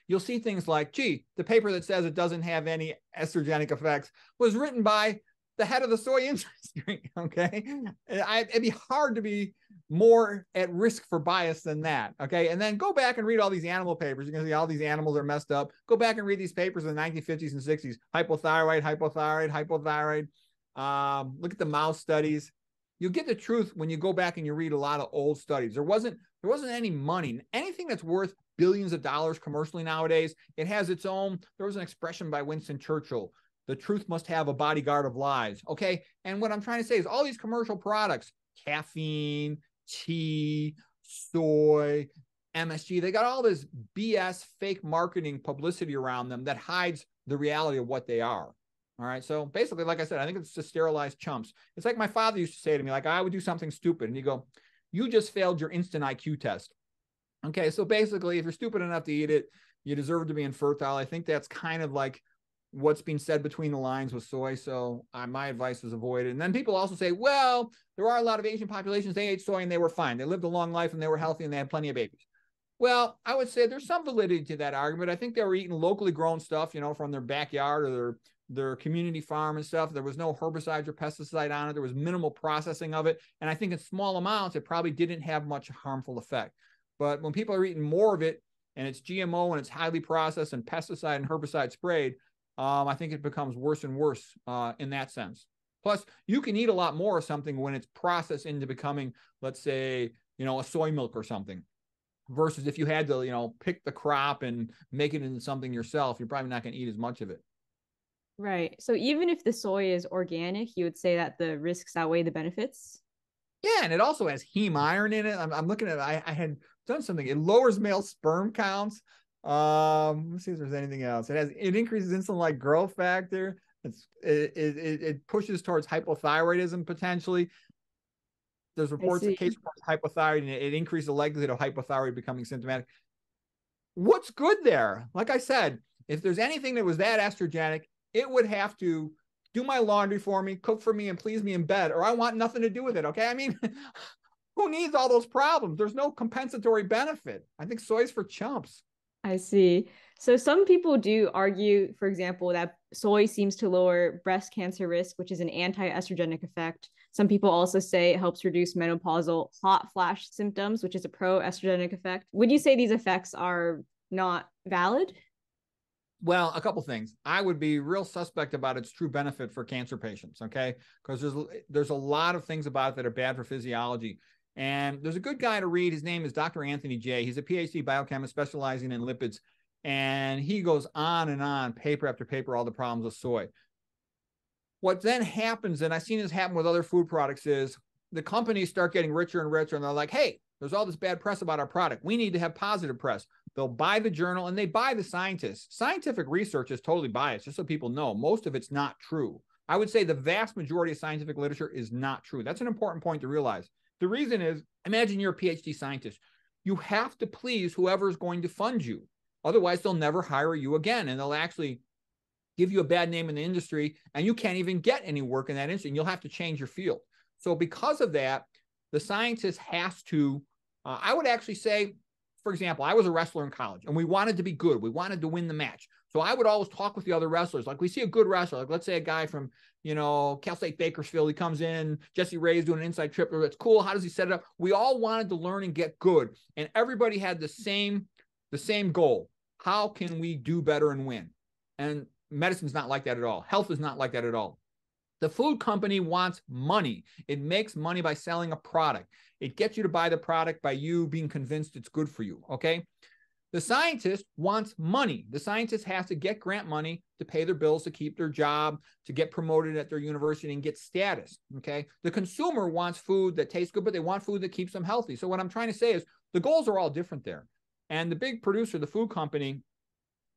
you'll see things like, gee, the paper that says it doesn't have any estrogenic effects was written by the head of the soy industry, okay? It'd be hard to be more at risk for bias than that, okay? And then go back and read all these animal papers. You're going to see all these animals are messed up. Go back and read these papers in the 1950s and 60s. Hypothyroid, hypothyroid, hypothyroid. Look at the mouse studies. You'll get the truth when you go back and you read a lot of old studies. There wasn't any money. Anything that's worth billions of dollars commercially nowadays, it has its own. There was an expression by Winston Churchill, the truth must have a bodyguard of lies, okay? And what I'm trying to say is all these commercial products, caffeine, tea, soy, MSG, they got all this BS fake marketing publicity around them that hides the reality of what they are, all right? So basically, like I said, I think it's just sterilized chumps. It's like my father used to say to me, like, I would do something stupid, and he'd go, you just failed your instant IQ test. Okay, so basically, if you're stupid enough to eat it, you deserve to be infertile. I think that's kind of like what's being said between the lines with soy. So my advice is avoid it. And then people also say, well, there are a lot of Asian populations. They ate soy and they were fine. They lived a long life and they were healthy and they had plenty of babies. Well, I would say there's some validity to that argument. I think they were eating locally grown stuff, you know, from their backyard or their community farm and stuff. There was no herbicides or pesticide on it. There was minimal processing of it. And I think in small amounts, it probably didn't have much harmful effect. But when people are eating more of it and it's GMO and it's highly processed and pesticide and herbicide sprayed, I think it becomes worse and worse in that sense. Plus, you can eat a lot more of something when it's processed into becoming, let's say, you know, a soy milk or something, versus if you had to, you know, pick the crop and make it into something yourself, you're probably not going to eat as much of it. Right. So even if the soy is organic, you would say that the risks outweigh the benefits? Yeah, and it also has heme iron in it. I'm looking at it. I had done something. It lowers male sperm counts. Let's see if there's anything else. It increases insulin-like growth factor. It pushes towards hypothyroidism potentially. There's reports of case reports of hypothyroid, and it increases the likelihood of hypothyroid becoming symptomatic. What's good there? Like I said, if there's anything that was that estrogenic, it would have to do my laundry for me, cook for me, and please me in bed, or I want nothing to do with it, okay? I mean, who needs all those problems? There's no compensatory benefit. I think soy's for chumps. I see. So some people do argue, for example, that soy seems to lower breast cancer risk, which is an anti-estrogenic effect. Some people also say it helps reduce menopausal hot flash symptoms, which is a pro-estrogenic effect. Would you say these effects are not valid? Well, a couple things. I would be real suspect about its true benefit for cancer patients, okay? Because there's a lot of things about it that are bad for physiology. And there's a good guy to read. His name is Dr. Anthony Jay. He's a PhD biochemist specializing in lipids. And he goes on and on, paper after paper, all the problems with soy. What then happens, and I've seen this happen with other food products, is the companies start getting richer and richer. And they're like, hey, There's all this bad press about our product. We need to have positive press. They'll buy the journal and they buy the scientists. Scientific research is totally biased, just so people know. Most of it's not true. I would say the vast majority of scientific literature is not true. That's an important point to realize. The reason is, imagine you're a PhD scientist. You have to please whoever is going to fund you. Otherwise, they'll never hire you again, and they'll actually give you a bad name in the industry, and you can't even get any work in that industry, and you'll have to change your field. So because of that, the scientist has to, I would actually say, for example, I was a wrestler in college, and we wanted to be good. We wanted to win the match. So I would always talk with the other wrestlers. Like, we see a good wrestler. Like, let's say a guy from, you know, Cal State Bakersfield. He comes in, Jesse Ray's doing an inside tripler. That's cool. How does he set it up? We all wanted to learn and get good. And everybody had the same goal. How can we do better and win? And medicine's not like that at all. Health is not like that at all. The food company wants money. It makes money by selling a product. It gets you to buy the product by you being convinced it's good for you, okay? The scientist wants money. The scientist has to get grant money to pay their bills, to keep their job, to get promoted at their university and get status, okay? The consumer wants food that tastes good, but they want food that keeps them healthy. So what I'm trying to say is the goals are all different there. And the big producer, the food company,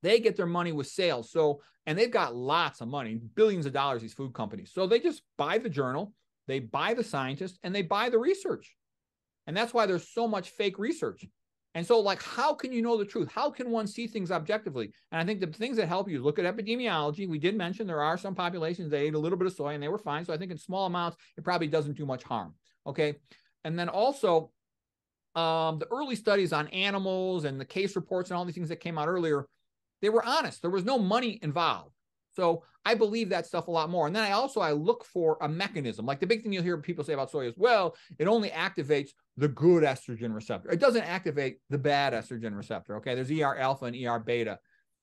they get their money with sales. So, and they've got lots of money, billions of dollars, these food companies. So they just buy the journal, they buy the scientists, and they buy the research. And that's why there's so much fake research. And so, like, how can you know the truth? How can one see things objectively? And I think the things that help you look at epidemiology. We did mention there are some populations that ate a little bit of soy and they were fine. So I think in small amounts, it probably doesn't do much harm. Okay. And then also the early studies on animals and the case reports and all these things that came out earlier, they were honest. There was no money involved. So I believe that stuff a lot more. And then I look for a mechanism. Like, the big thing you'll hear people say about soy is, well, it only activates the good estrogen receptor. It doesn't activate the bad estrogen receptor. Okay. There's ER alpha and ER beta.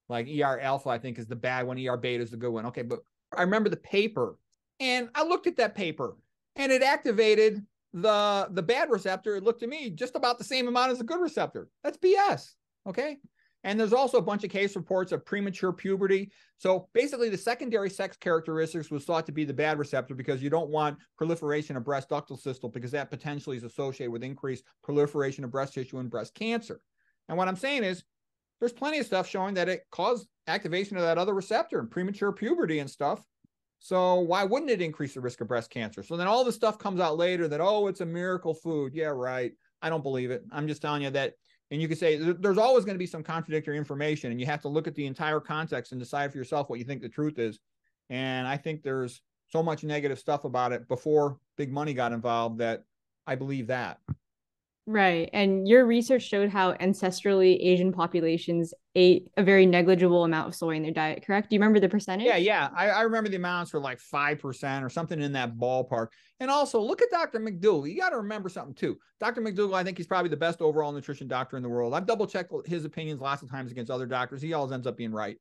Like, ER alpha, I think, is the bad one. ER beta is the good one. Okay. But I remember the paper, and I looked at that paper, and it activated the bad receptor. It looked to me just about the same amount as the good receptor. That's BS. Okay. And there's also a bunch of case reports of premature puberty. So basically, the secondary sex characteristics was thought to be the bad receptor because you don't want proliferation of breast ductal systole, because that potentially is associated with increased proliferation of breast tissue and breast cancer. And what I'm saying is there's plenty of stuff showing that it caused activation of that other receptor and premature puberty and stuff. So why wouldn't it increase the risk of breast cancer? So then all this stuff comes out later that, oh, it's a miracle food. Yeah, right. I don't believe it. I'm just telling you that. And you can say there's always going to be some contradictory information, and you have to look at the entire context and decide for yourself what you think the truth is. And I think there's so much negative stuff about it before big money got involved that I believe that. Right. And your research showed how ancestrally Asian populations ate a very negligible amount of soy in their diet, correct? Do you remember the percentage? Yeah. I remember the amounts were like 5% or something in that ballpark. And also, look at Dr. McDougall. You got to remember something too. Dr. McDougall, I think he's probably the best overall nutrition doctor in the world. I've double-checked his opinions lots of times against other doctors. He always ends up being right.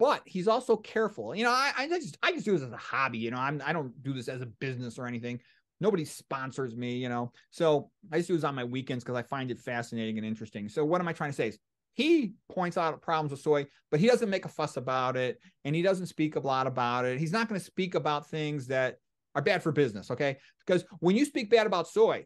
But he's also careful. You know, I just do this as a hobby. You know, I don't do this as a business or anything. Nobody sponsors me, you know. So I just do this on my weekends because I find it fascinating and interesting. So what am I trying to say is, he points out problems with soy, but he doesn't make a fuss about it, and he doesn't speak a lot about it. He's not going to speak about things that are bad for business, okay? Because when you speak bad about soy,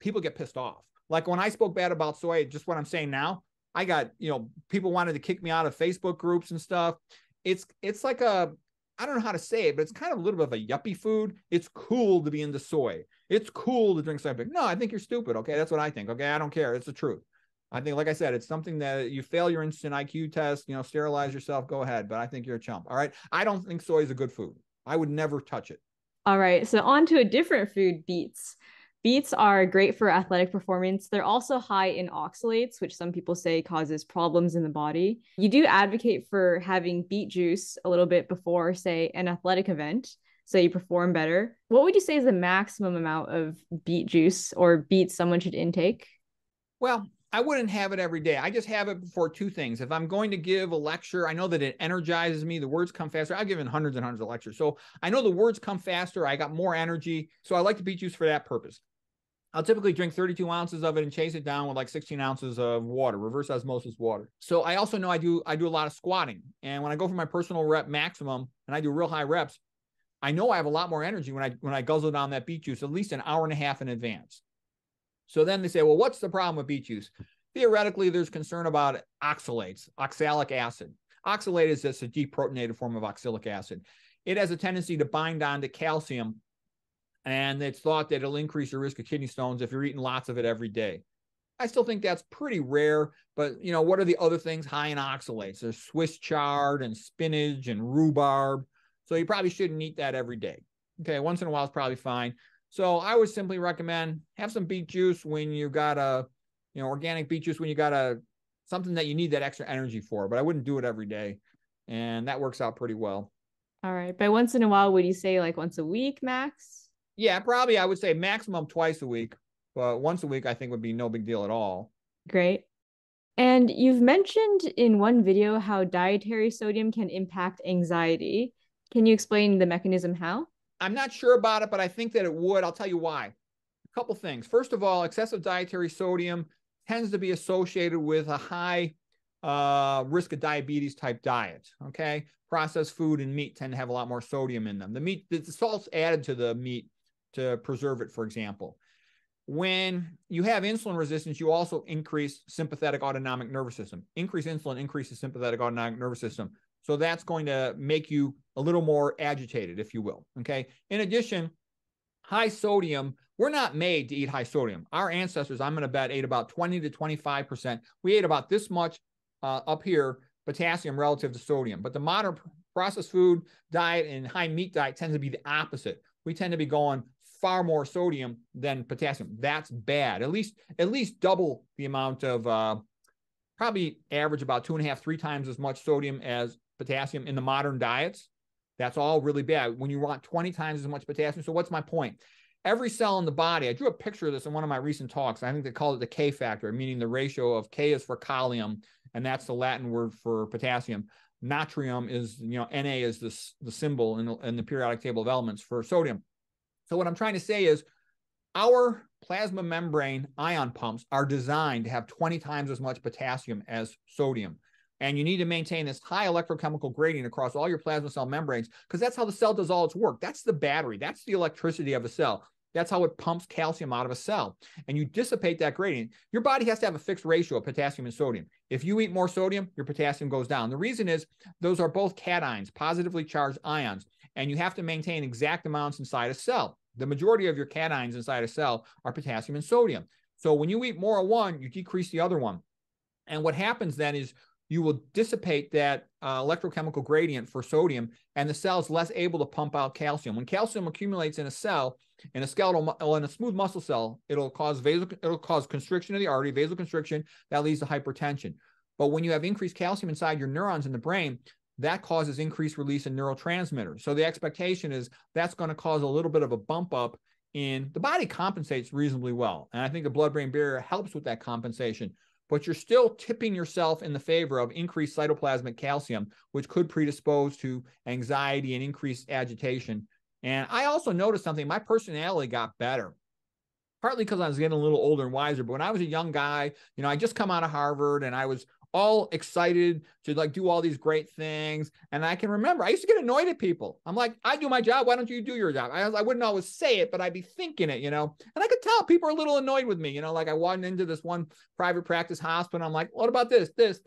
people get pissed off. Like, when I spoke bad about soy, just what I'm saying now, I got, you know, people wanted to kick me out of Facebook groups and stuff. It's like a, I don't know how to say it, but it's kind of a little bit of a yuppie food. It's cool to be into soy. It's cool to drink soy milk. No, I think you're stupid, okay? That's what I think, okay? I don't care. It's the truth. I think, like I said, it's something that you fail your instant IQ test, you know, sterilize yourself, go ahead. But I think you're a chump, all right? I don't think soy is a good food. I would never touch it. All right, so on to a different food, beets. Beets are great for athletic performance. They're also high in oxalates, which some people say causes problems in the body. You do advocate for having beet juice a little bit before, say, an athletic event, so you perform better. What would you say is the maximum amount of beet juice or beets someone should intake? Well, I wouldn't have it every day. I just have it for two things. If I'm going to give a lecture, I know that it energizes me. The words come faster. I've given hundreds and hundreds of lectures. So I know the words come faster. I got more energy. So I like the beet juice for that purpose. I'll typically drink 32 ounces of it and chase it down with like 16 ounces of water, reverse osmosis water. So I also know I do a lot of squatting. And when I go for my personal rep maximum and I do real high reps, I know I have a lot more energy when I guzzle down that beet juice at least an hour and a half in advance. So then they say, well, what's the problem with beet juice? Theoretically, there's concern about oxalates, oxalic acid. Oxalate is just a deprotonated form of oxalic acid. It has a tendency to bind on to calcium, and it's thought that it'll increase your risk of kidney stones if you're eating lots of it every day. I still think that's pretty rare, but you know, what are the other things high in oxalates? There's Swiss chard and spinach and rhubarb. So you probably shouldn't eat that every day. Okay, once in a while is probably fine. So I would simply recommend have some beet juice when you got a, you know, organic beet juice when you got a something that you need that extra energy for, but I wouldn't do it every day. And that works out pretty well. All right. By once in a while, would you say like once a week max? Yeah, probably. I would say maximum twice a week, but once a week I think would be no big deal at all. Great. And you've mentioned in one video how dietary sodium can impact anxiety. Can you explain the mechanism how? I'm not sure about it, but I think that it would. I'll tell you why. A couple things. First of all, excessive dietary sodium tends to be associated with a high risk of diabetes type diet. Okay. Processed food and meat tend to have a lot more sodium in them. The meat, the salt's added to the meat to preserve it, for example. When you have insulin resistance, you also increase sympathetic autonomic nervous system. Increased insulin increases sympathetic autonomic nervous system. So that's going to make you a little more agitated, if you will. Okay. In addition, high sodium, we're not made to eat high sodium. Our ancestors, I'm going to bet, ate about 20 to 25%. We ate about this much up here, potassium relative to sodium. But the modern processed food diet and high meat diet tends to be the opposite. We tend to be going far more sodium than potassium. That's bad. At least double the amount of, probably average about 2.5, 3 times as much sodium as potassium in the modern diets. That's all really bad when you want 20 times as much potassium. So what's my point? Every cell in the body, I drew a picture of this in one of my recent talks. I think they call it the K factor, meaning the ratio of K is for kalium, and that's the Latin word for potassium. Natrium is, you know, Na is the symbol in the periodic table of elements for sodium. So what I'm trying to say is our plasma membrane ion pumps are designed to have 20 times as much potassium as sodium. And you need to maintain this high electrochemical gradient across all your plasma cell membranes because that's how the cell does all its work. That's the battery. That's the electricity of a cell. That's how it pumps calcium out of a cell. And you dissipate that gradient. Your body has to have a fixed ratio of potassium and sodium. If you eat more sodium, your potassium goes down. The reason is those are both cations, positively charged ions, and you have to maintain exact amounts inside a cell. The majority of your cations inside a cell are potassium and sodium. So when you eat more of one, you decrease the other one. And what happens then is you will dissipate that electrochemical gradient for sodium, and the cell's less able to pump out calcium. When calcium accumulates in a cell, in a skeletal, in a smooth muscle cell, it'll cause constriction of the artery, vasoconstriction, that leads to hypertension. But when you have increased calcium inside your neurons in the brain, that causes increased release in neurotransmitters. So the expectation is that's going to cause a little bit of a bump up in the body compensates reasonably well. And I think the blood-brain barrier helps with that compensation. But you're still tipping yourself in the favor of increased cytoplasmic calcium, which could predispose to anxiety and increased agitation. And I also noticed something. My personality got better, partly because I was getting a little older and wiser. But when I was a young guy, you know, I just come out of Harvard and I was all excited to like do all these great things. And I can remember, I used to get annoyed at people. I'm like, I do my job. Why don't you do your job? I wouldn't always say it, but I'd be thinking it, you know, and I could tell people are a little annoyed with me, you know, like I walked into this one private practice hospital. I'm like, what about this is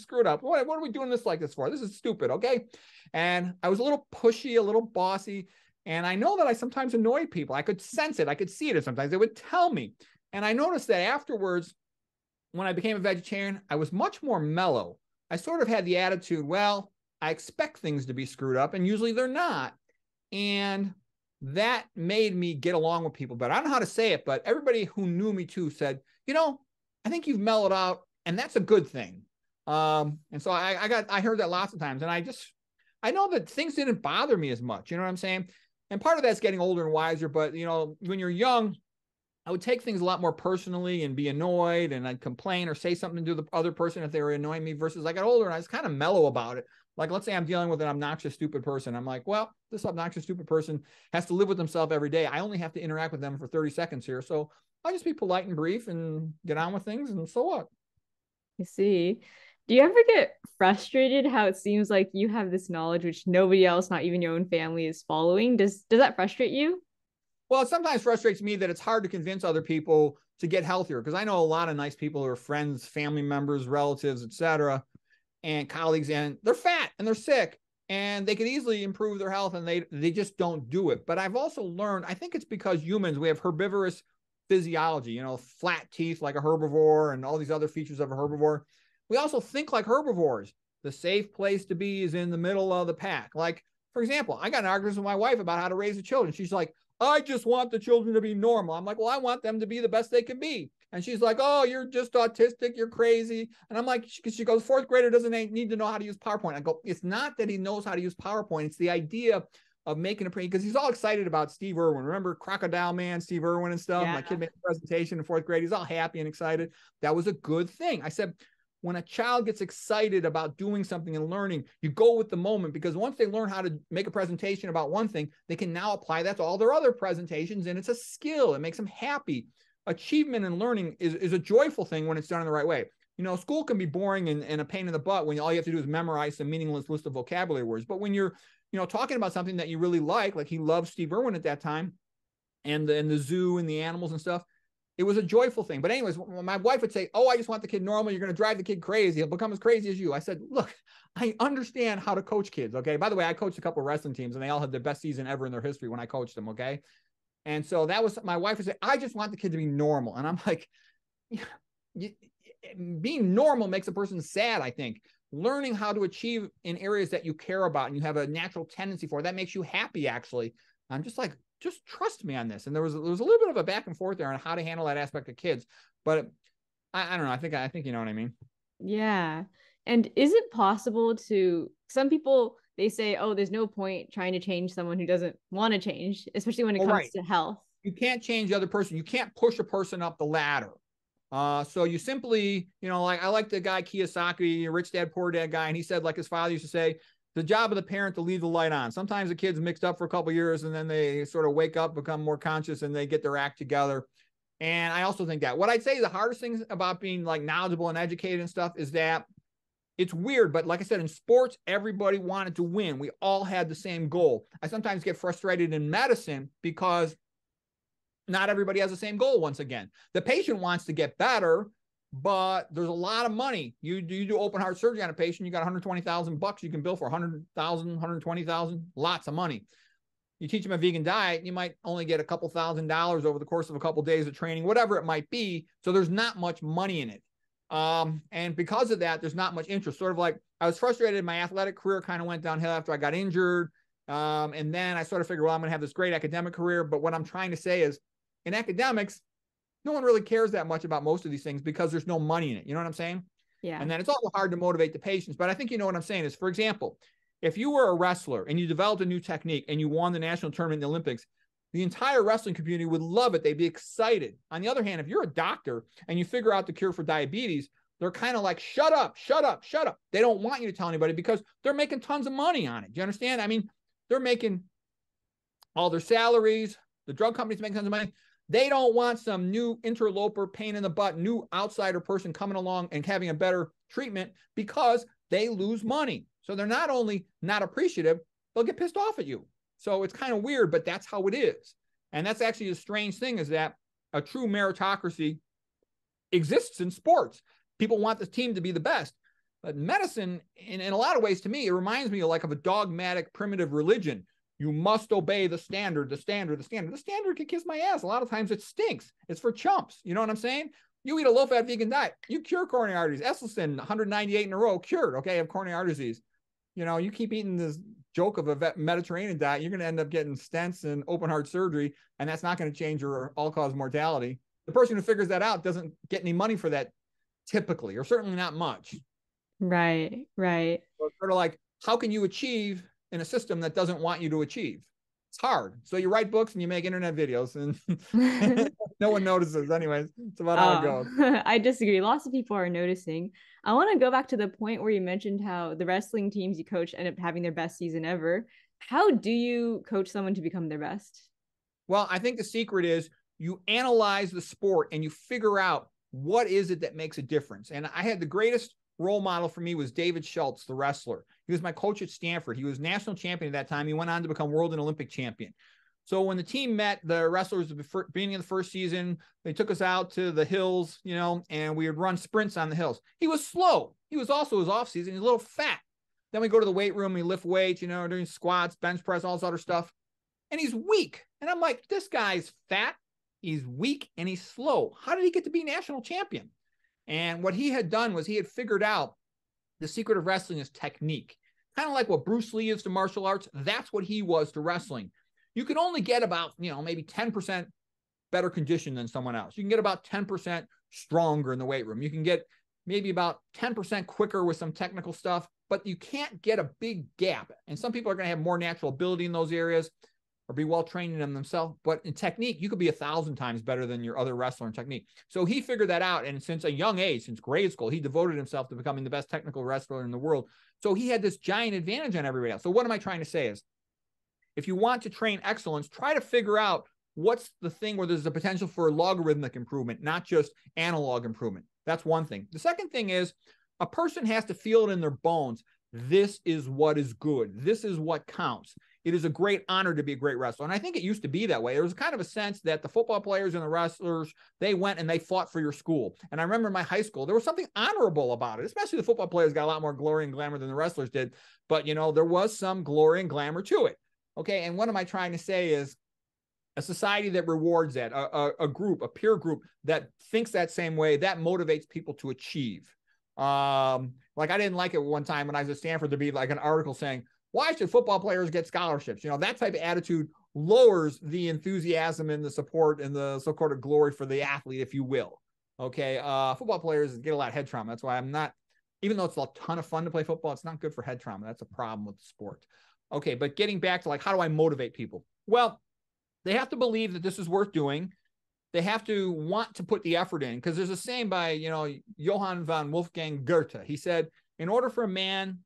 screwed up. What are we doing this like this for? This is stupid. Okay. And I was a little pushy, a little bossy. And I know that I sometimes annoyed people. I could sense it. I could see it. And sometimes they would tell me. And I noticed that afterwards, when I became a vegetarian, I was much more mellow. I sort of had the attitude, well, I expect things to be screwed up, and usually they're not. And that made me get along with people better. I don't know how to say it, but everybody who knew me too said, you know, I think you've mellowed out, and that's a good thing. And so I heard that lots of times, and I know that things didn't bother me as much. You know what I'm saying? And part of that's getting older and wiser, but you know, when you're young, I would take things a lot more personally and be annoyed, and I'd complain or say something to the other person if they were annoying me, versus I got older and I was kind of mellow about it. Like, let's say I'm dealing with an obnoxious, stupid person. I'm like, well, this obnoxious, stupid person has to live with themselves every day. I only have to interact with them for 30 seconds here. So I'll just be polite and brief and get on with things. And so what? I see. Do you ever get frustrated how it seems like you have this knowledge, which nobody else, not even your own family, is following? Does that frustrate you? Well, it sometimes frustrates me that it's hard to convince other people to get healthier. Because I know a lot of nice people who are friends, family members, relatives, etc., and colleagues, and they're fat and they're sick and they could easily improve their health, and they just don't do it. But I've also learned, I think it's because humans, we have herbivorous physiology, you know, flat teeth like a herbivore and all these other features of a herbivore. We also think like herbivores. The safe place to be is in the middle of the pack. Like, for example, I got an argument with my wife about how to raise the children. She's like, I just want the children to be normal. I'm like, well, I want them to be the best they can be. And she's like, oh, you're just autistic. You're crazy. And I'm like, she goes, fourth grader doesn't need to know how to use PowerPoint. I go, it's not that he knows how to use PowerPoint. It's the idea of making a presentation, because he's all excited about Steve Irwin. Remember Crocodile Man, Steve Irwin and stuff? Yeah. My kid made a presentation in fourth grade. He's all happy and excited. That was a good thing. I said, when a child gets excited about doing something and learning, you go with the moment, because once they learn how to make a presentation about one thing, they can now apply that to all their other presentations, and it's a skill. It makes them happy. Achievement and learning is a joyful thing when it's done in the right way. You know, school can be boring and a pain in the butt when all you have to do is memorize some meaningless list of vocabulary words. But when you're, you know, talking about something that you really like he loved Steve Irwin at that time and the zoo and the animals and stuff, it was a joyful thing. But anyways, my wife would say, oh, I just want the kid normal. You're going to drive the kid crazy. He'll become as crazy as you. I said, look, I understand how to coach kids, okay? By the way, I coached a couple of wrestling teams, and they all had their best season ever in their history when I coached them, okay? And so that was, my wife would say, I just want the kid to be normal. And I'm like, being normal makes a person sad, I think. Learning how to achieve in areas that you care about and you have a natural tendency for, that makes you happy, actually. I'm just like, just trust me on this. And there was a little bit of a back and forth there on how to handle that aspect of kids, but I don't know. I think you know what I mean. Yeah. And is it possible to, some people, they say, oh, there's no point trying to change someone who doesn't want to change, especially when it comes to health. You can't change the other person. You can't push a person up the ladder. So you simply, you know, like I like the guy Kiyosaki, Rich Dad, Poor Dad guy. And he said, like his father used to say, the job of the parent to leave the light on. Sometimes the kid's mixed up for a couple of years, and then they sort of wake up, become more conscious, and they get their act together. And I also think that what I'd say the hardest things about being like knowledgeable and educated and stuff is that it's weird. But like I said, in sports, everybody wanted to win. We all had the same goal. I sometimes get frustrated in medicine because not everybody has the same goal. Once again, the patient wants to get better, but there's a lot of money. You do open heart surgery on a patient, you got $120,000. You can bill for $100,000, $120,000, lots of money. You teach them a vegan diet, you might only get a couple $1,000 over the course of a couple of days of training, whatever it might be. So there's not much money in it. And because of that, there's not much interest. Sort of like I was frustrated. My athletic career kind of went downhill after I got injured. And then I sort of figured, well, I'm going to have this great academic career. But what I'm trying to say is, in academics, no one really cares that much about most of these things because there's no money in it. You know what I'm saying? Yeah. And then it's also hard to motivate the patients. But I think you know what I'm saying is, for example, if you were a wrestler and you developed a new technique and you won the national tournament in the Olympics, the entire wrestling community would love it. They'd be excited. On the other hand, if you're a doctor and you figure out the cure for diabetes, they're kind of like, shut up, shut up, shut up. They don't want you to tell anybody because they're making tons of money on it. Do you understand? I mean, they're making all their salaries. The drug companies make tons of money. They don't want some new interloper, pain in the butt, new outsider person coming along and having a better treatment because they lose money. So they're not only not appreciative, they'll get pissed off at you. So it's kind of weird, but that's how it is. And that's actually a strange thing, is that a true meritocracy exists in sports. People want the team to be the best. But medicine, in a lot of ways, to me, it reminds me of a dogmatic, primitive religion. You must obey the standard, the standard, the standard. The standard can kiss my ass. A lot of times it stinks. It's for chumps. You know what I'm saying? You eat a low-fat vegan diet. You cure coronary arteries. Esselstyn, 198 in a row, cured, okay, of coronary artery disease. You know, you keep eating this joke of a Mediterranean diet, you're going to end up getting stents and open-heart surgery, and that's not going to change your all-cause mortality. The person who figures that out doesn't get any money for that typically, or certainly not much. Right, right. So it's sort of like, how can you achieve in a system that doesn't want you to achieve? It's hard. So you write books and you make internet videos and no one notices. Anyways, it's about how it goes. I disagree. Lots of people are noticing. I want to go back to the point where you mentioned how the wrestling teams you coach end up having their best season ever. How do you coach someone to become their best? Well, I think the secret is you analyze the sport and you figure out what is it that makes a difference. And I had the greatest role model for me was David Schultz, the wrestler. He was my coach at Stanford. He was national champion at that time. He went on to become world and Olympic champion. So when the team met, the wrestlers at the beginning of the first season, they took us out to the hills, you know, and we would run sprints on the hills. He was slow. He was also his off season. He's a little fat. Then we go to the weight room. We lift weights, you know, doing squats, bench press, all this other stuff. And he's weak. And I'm like, this guy's fat. He's weak and he's slow. How did he get to be national champion? And what he had done was he had figured out the secret of wrestling is technique. Kind of like what Bruce Lee is to martial arts. That's what he was to wrestling. You can only get about, you know, maybe 10% better condition than someone else. You can get about 10% stronger in the weight room. You can get maybe about 10% quicker with some technical stuff, but you can't get a big gap. And some people are going to have more natural ability in those areas or be well-trained in them themselves. But in technique, you could be 1,000 times better than your other wrestler in technique. So he figured that out. And since a young age, since grade school, he devoted himself to becoming the best technical wrestler in the world. So he had this giant advantage on everybody else. So what am I trying to say is, if you want to train excellence, try to figure out what's the thing where there's a potential for logarithmic improvement, not just analog improvement. That's one thing. The second thing is a person has to feel it in their bones. This is what is good. This is what counts. It is a great honor to be a great wrestler. And I think it used to be that way. There was kind of a sense that the football players and the wrestlers, they went and they fought for your school. And I remember in my high school, there was something honorable about it, especially the football players got a lot more glory and glamour than the wrestlers did. But, you know, there was some glory and glamour to it. Okay, and what am I trying to say is a society that rewards that, a group, a peer group that thinks that same way, that motivates people to achieve. Like I didn't like it one time when I was at Stanford to be like an article saying, why should football players get scholarships? You know, that type of attitude lowers the enthusiasm and the support and the so-called glory for the athlete, if you will. Okay, football players get a lot of head trauma. That's why I'm not, even though it's a ton of fun to play football, it's not good for head trauma. That's a problem with the sport. Okay, but getting back to like, how do I motivate people? Well, they have to believe that this is worth doing. They have to want to put the effort in because there's a saying by, you know, Johann von Wolfgang Goethe. He said, in order for a man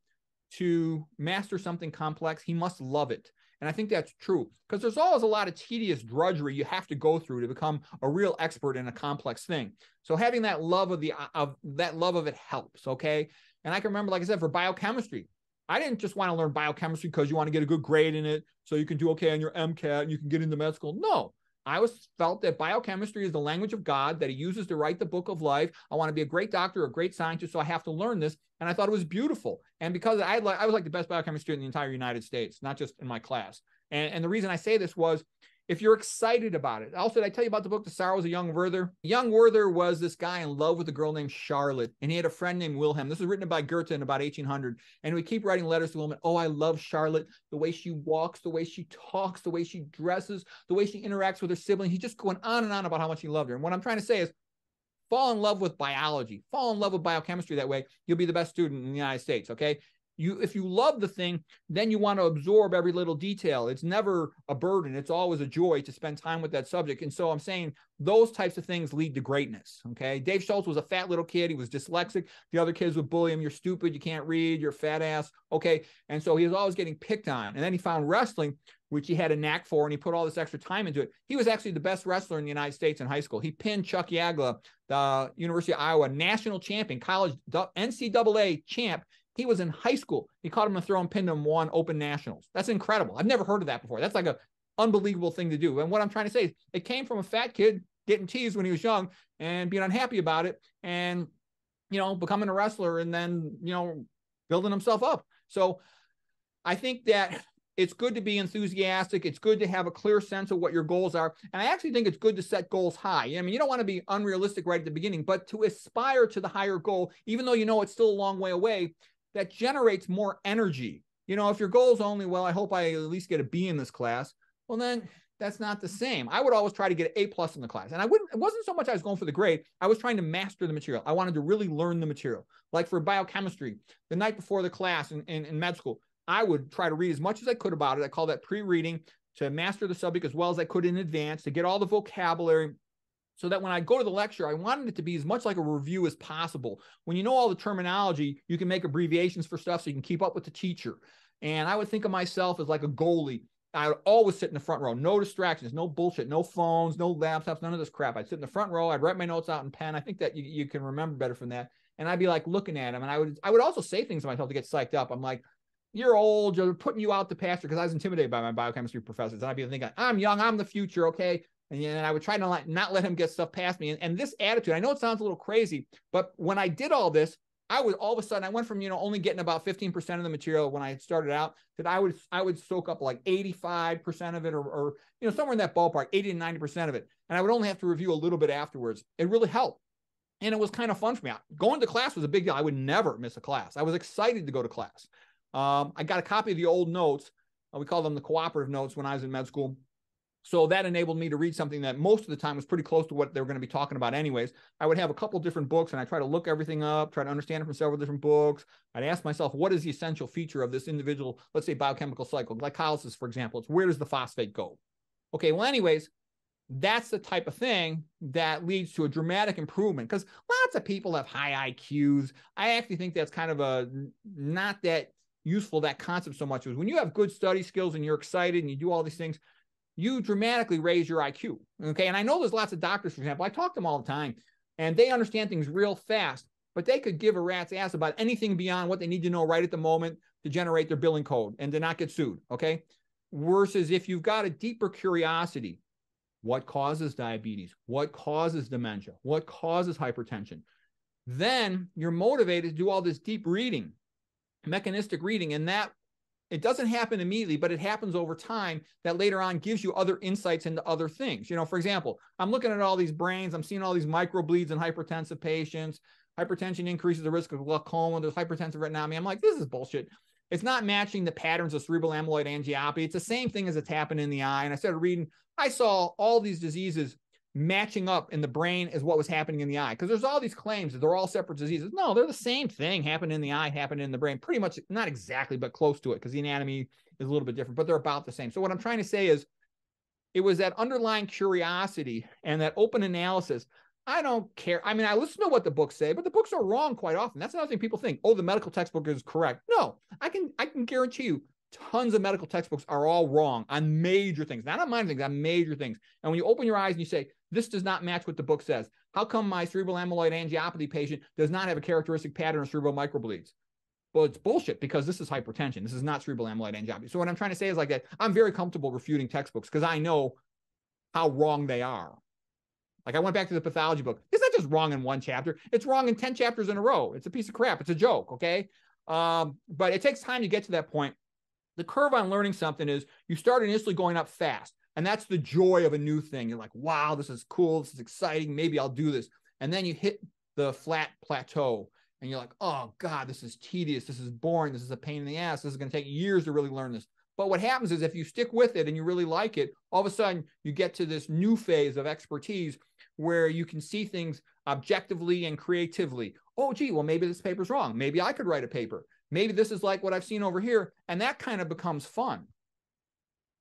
to master something complex, he must love it. And I think that's true because there's always a lot of tedious drudgery you have to go through to become a real expert in a complex thing. So having that love of it helps. Okay. And I can remember, like I said, for biochemistry, I didn't just want to learn biochemistry because you want to get a good grade in it so you can do okay on your MCAT and you can get into med school. No, I felt that biochemistry is the language of God that he uses to write the book of life. I want to be a great doctor, a great scientist, so I have to learn this. And I thought it was beautiful. And because I was like the best biochemistry student in the entire United States, not just in my class. And the reason I say this was if you're excited about it. Also, did I tell you about the book, The Sorrows of Young Werther? Young Werther was this guy in love with a girl named Charlotte, and he had a friend named Wilhelm. This was written by Goethe in about 1800, and we keep writing letters to Wilhelm. Oh, I love Charlotte, the way she walks, the way she talks, the way she dresses, the way she interacts with her sibling. He's just going on and on about how much he loved her. And what I'm trying to say is fall in love with biology. Fall in love with biochemistry. That way, you'll be the best student in the United States, okay? If you love the thing, then you want to absorb every little detail. It's never a burden. It's always a joy to spend time with that subject. And so I'm saying those types of things lead to greatness, okay? Dave Schultz was a fat little kid. He was dyslexic. The other kids would bully him. You're stupid. You can't read. You're a fat ass, okay? And so he was always getting picked on. And then he found wrestling, which he had a knack for, and he put all this extra time into it. He was actually the best wrestler in the United States in high school. He pinned Chuck Yagla, the University of Iowa national champion, college NCAA champ. He was in high school. He caught him in a throw and pinned him, won open nationals. That's incredible. I've never heard of that before. That's like an unbelievable thing to do. And what I'm trying to say is it came from a fat kid getting teased when he was young and being unhappy about it and, you know, becoming a wrestler and then, you know, building himself up. So I think that it's good to be enthusiastic. It's good to have a clear sense of what your goals are. And I actually think it's good to set goals high. I mean, you don't want to be unrealistic right at the beginning, but to aspire to the higher goal, even though you know it's still a long way away, that generates more energy. You know, if your goal is only, well, I hope I at least get a B in this class. Well, then that's not the same. I would always try to get an A+ in the class. And it wasn't so much I was going for the grade. I was trying to master the material. I wanted to really learn the material. Like for biochemistry, the night before the class in med school, I would try to read as much as I could about it. I call that pre-reading to master the subject as well as I could in advance to get all the vocabulary so that when I go to the lecture, I wanted it to be as much like a review as possible. When you know all the terminology, you can make abbreviations for stuff so you can keep up with the teacher. And I would think of myself as like a goalie. I would always sit in the front row, no distractions, no bullshit, no phones, no laptops, none of this crap. I'd sit in the front row. I'd write my notes out in pen. I think that you can remember better from that. And I'd be like looking at them. And I would also say things to myself to get psyched up. I'm like, you're old, you're putting you out to pasture, because I was intimidated by my biochemistry professors. I'd be thinking, I'm young, I'm the future, okay? And then I would try to not let him get stuff past me. And this attitude, I know it sounds a little crazy, but when I did all this, I would all of a sudden, I went from, you know, only getting about 15% of the material when I started out, that I would soak up like 85% of it, or you know, somewhere in that ballpark, 80 to 90% of it. And I would only have to review a little bit afterwards. It really helped. And it was kind of fun for me. Going to class was a big deal. I would never miss a class. I was excited to go to class. I got a copy of the old notes. We called them the cooperative notes when I was in med school. So that enabled me to read something that most of the time was pretty close to what they were going to be talking about anyways. I would have a couple different books, and I try to look everything up, try to understand it from several different books. I'd ask myself, what is the essential feature of this individual, let's say, biochemical cycle? Glycolysis, for example, it's where does the phosphate go? Okay, well, anyways, that's the type of thing that leads to a dramatic improvement, because lots of people have high IQs. I actually think that's kind of a not that useful, that concept so much. Is when you have good study skills and you're excited and you do all these things, you dramatically raise your IQ, okay? And I know there's lots of doctors, for example, I talk to them all the time, and they understand things real fast, but they could give a rat's ass about anything beyond what they need to know right at the moment to generate their billing code and to not get sued, okay? Versus if you've got a deeper curiosity, what causes diabetes? What causes dementia? What causes hypertension? Then you're motivated to do all this deep reading, mechanistic reading, and that it doesn't happen immediately, but it happens over time that later on gives you other insights into other things. You know, for example, I'm looking at all these brains. I'm seeing all these microbleeds in hypertensive patients. Hypertension increases the risk of glaucoma. There's hypertensive retinopathy. I'm like, this is bullshit. It's not matching the patterns of cerebral amyloid angiopathy. It's the same thing as it's happening in the eye. And I started reading. I saw all these diseases matching up in the brain as what was happening in the eye. Because there's all these claims that they're all separate diseases. No, they're the same thing happening in the eye, happening in the brain. Pretty much, not exactly, but close to it, because the anatomy is a little bit different, but they're about the same. So what I'm trying to say is it was that underlying curiosity and that open analysis. I don't care. I mean, I listen to what the books say, but the books are wrong quite often. That's another thing people think. Oh, the medical textbook is correct. No, I can guarantee you tons of medical textbooks are all wrong on major things, not on minor things, on major things. And when you open your eyes and you say, this does not match what the book says. How come my cerebral amyloid angiopathy patient does not have a characteristic pattern of cerebral microbleeds? Well, it's bullshit, because this is hypertension. This is not cerebral amyloid angiopathy. So what I'm trying to say is like that. I'm very comfortable refuting textbooks because I know how wrong they are. Like I went back to the pathology book. It's not just wrong in one chapter. It's wrong in 10 chapters in a row. It's a piece of crap. It's a joke, okay? But it takes time to get to that point. The curve on learning something is you start initially going up fast. And that's the joy of a new thing. You're like, wow, this is cool. This is exciting. Maybe I'll do this. And then you hit the flat plateau and you're like, oh God, this is tedious. This is boring. This is a pain in the ass. This is going to take years to really learn this. But what happens is if you stick with it and you really like it, all of a sudden you get to this new phase of expertise where you can see things objectively and creatively. Oh, gee, well, maybe this paper's wrong. Maybe I could write a paper. Maybe this is like what I've seen over here. And that kind of becomes fun.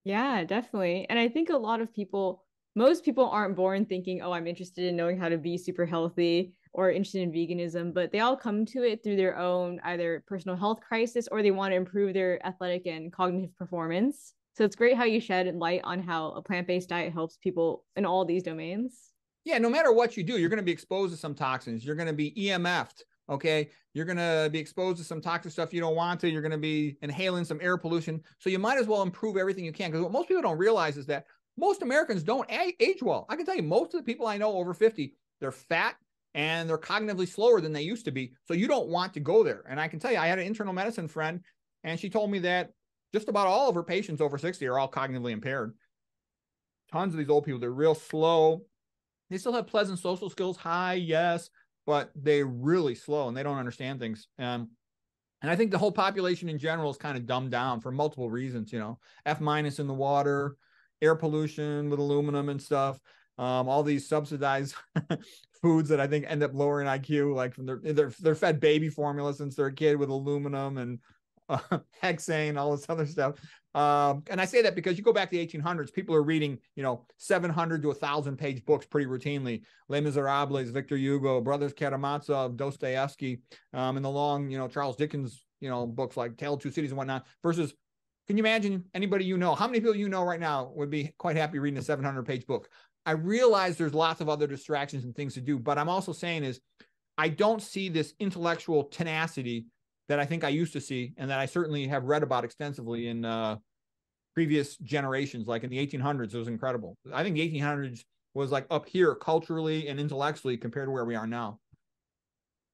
Yeah, definitely. And I think a lot of people, most people aren't born thinking, oh, I'm interested in knowing how to be super healthy or interested in veganism, but they all come to it through their own either personal health crisis or they want to improve their athletic and cognitive performance. So it's great how you shed light on how a plant-based diet helps people in all these domains. Yeah, no matter what you do, you're going to be exposed to some toxins. You're going to be EMF'd. Okay, you're going to be exposed to some toxic stuff you don't want to. You're going to be inhaling some air pollution. So you might as well improve everything you can, because what most people don't realize is that most Americans don't age well. I can tell you most of the people I know over 50, they're fat and they're cognitively slower than they used to be. So you don't want to go there. And I can tell you, I had an internal medicine friend and she told me that just about all of her patients over 60 are all cognitively impaired. Tons of these old people, they're real slow. They still have pleasant social skills. Hi, yes. But they're really slow and they don't understand things. And I think the whole population in general is kind of dumbed down for multiple reasons, you know, F- in the water, air pollution with aluminum and stuff, all these subsidized foods that I think end up lowering IQ, like from they're fed baby formula since they're a kid with aluminum and hexane, all this other stuff. And I say that because you go back to the 1800s, people are reading, you know, 700 to 1,000 page books pretty routinely. Les Miserables, Victor Hugo, Brothers Karamazov, Dostoevsky, and the long, you know, Charles Dickens, you know, books like Tale of Two Cities and whatnot. Versus, can you imagine anybody you know, how many people you know right now would be quite happy reading a 700 page book? I realize there's lots of other distractions and things to do, but I'm also saying is I don't see this intellectual tenacity that I think I used to see and that I certainly have read about extensively in previous generations. Like in the 1800s, it was incredible. I think the 1800s was like up here culturally and intellectually compared to where we are now.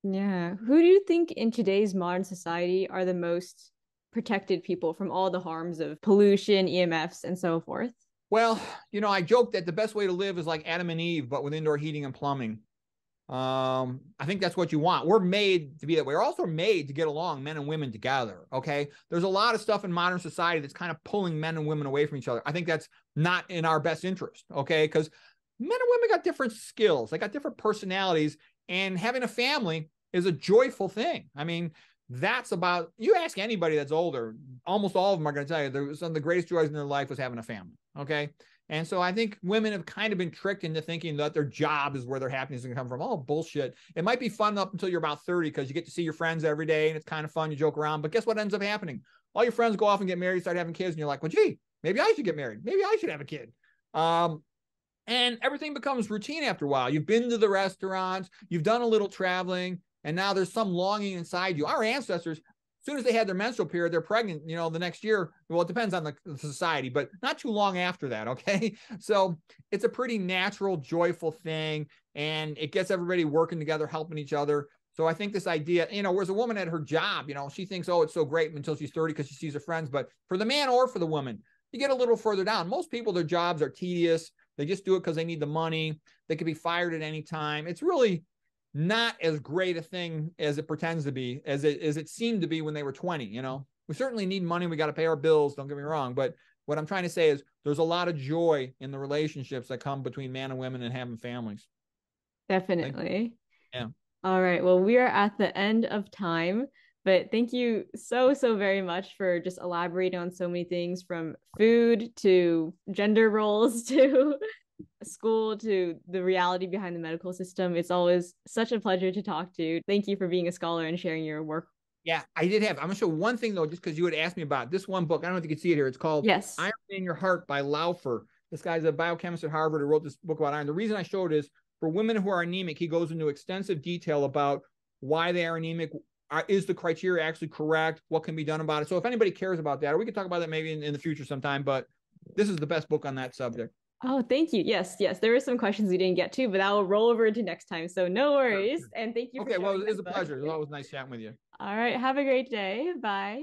Yeah. Who do you think in today's modern society are the most protected people from all the harms of pollution, EMFs, and so forth? Well, you know, I joke that the best way to live is like Adam and Eve, but with indoor heating and plumbing. I think that's what you want. We're made to be that way. We're also made to get along, men and women together. Okay. There's a lot of stuff in modern society that's kind of pulling men and women away from each other. I think that's not in our best interest. Okay. Because men and women got different skills. They got different personalities, and having a family is a joyful thing. I mean, that's about, you ask anybody that's older, almost all of them are going to tell you there was some of the greatest joys in their life was having a family. Okay. And so I think women have kind of been tricked into thinking that their job is where their happiness is going to come from. Oh, bullshit. It might be fun up until you're about 30 because you get to see your friends every day and it's kind of fun. You joke around, but guess what ends up happening? All your friends go off and get married, start having kids. And you're like, well, gee, maybe I should get married. Maybe I should have a kid. And everything becomes routine after a while. You've been to the restaurants, you've done a little traveling, and now there's some longing inside you. Our ancestors, as soon as they had their menstrual period, they're pregnant, you know, the next year. Well, it depends on the society, but not too long after that, okay? So it's a pretty natural, joyful thing, and it gets everybody working together, helping each other. So I think this idea, you know, whereas a woman at her job, you know, she thinks, oh, it's so great until she's 30 because she sees her friends. But for the man or for the woman, you get a little further down. Most people, their jobs are tedious. They just do it because they need the money. They could be fired at any time. It's really not as great a thing as it pretends to be, as it seemed to be when they were 20, you know? We certainly need money. We got to pay our bills, don't get me wrong. But what I'm trying to say is there's a lot of joy in the relationships that come between man and women and having families. Definitely. Yeah. All right. Well, we are at the end of time, but thank you so, so very much for just elaborating on so many things, from food to gender roles to school to the reality behind the medical system. It's always such a pleasure to talk to you. Thank you for being a scholar and sharing your work. Yeah, I'm going to show one thing, though, just because you had asked me about this one book. I don't know if you can see it here. It's called Iron in Your Heart by Laufer. This guy's a biochemist at Harvard who wrote this book about iron. The reason I showed is for women who are anemic, he goes into extensive detail about why they are anemic. Is the criteria actually correct? What can be done about it? So if anybody cares about that, or we could talk about that maybe in the future sometime, but this is the best book on that subject. Oh, thank you. Yes, yes. There were some questions we didn't get to, but I will roll over into next time. So no worries. And thank you. Okay, well, it was a pleasure. It was always nice chatting with you. All right. Have a great day. Bye.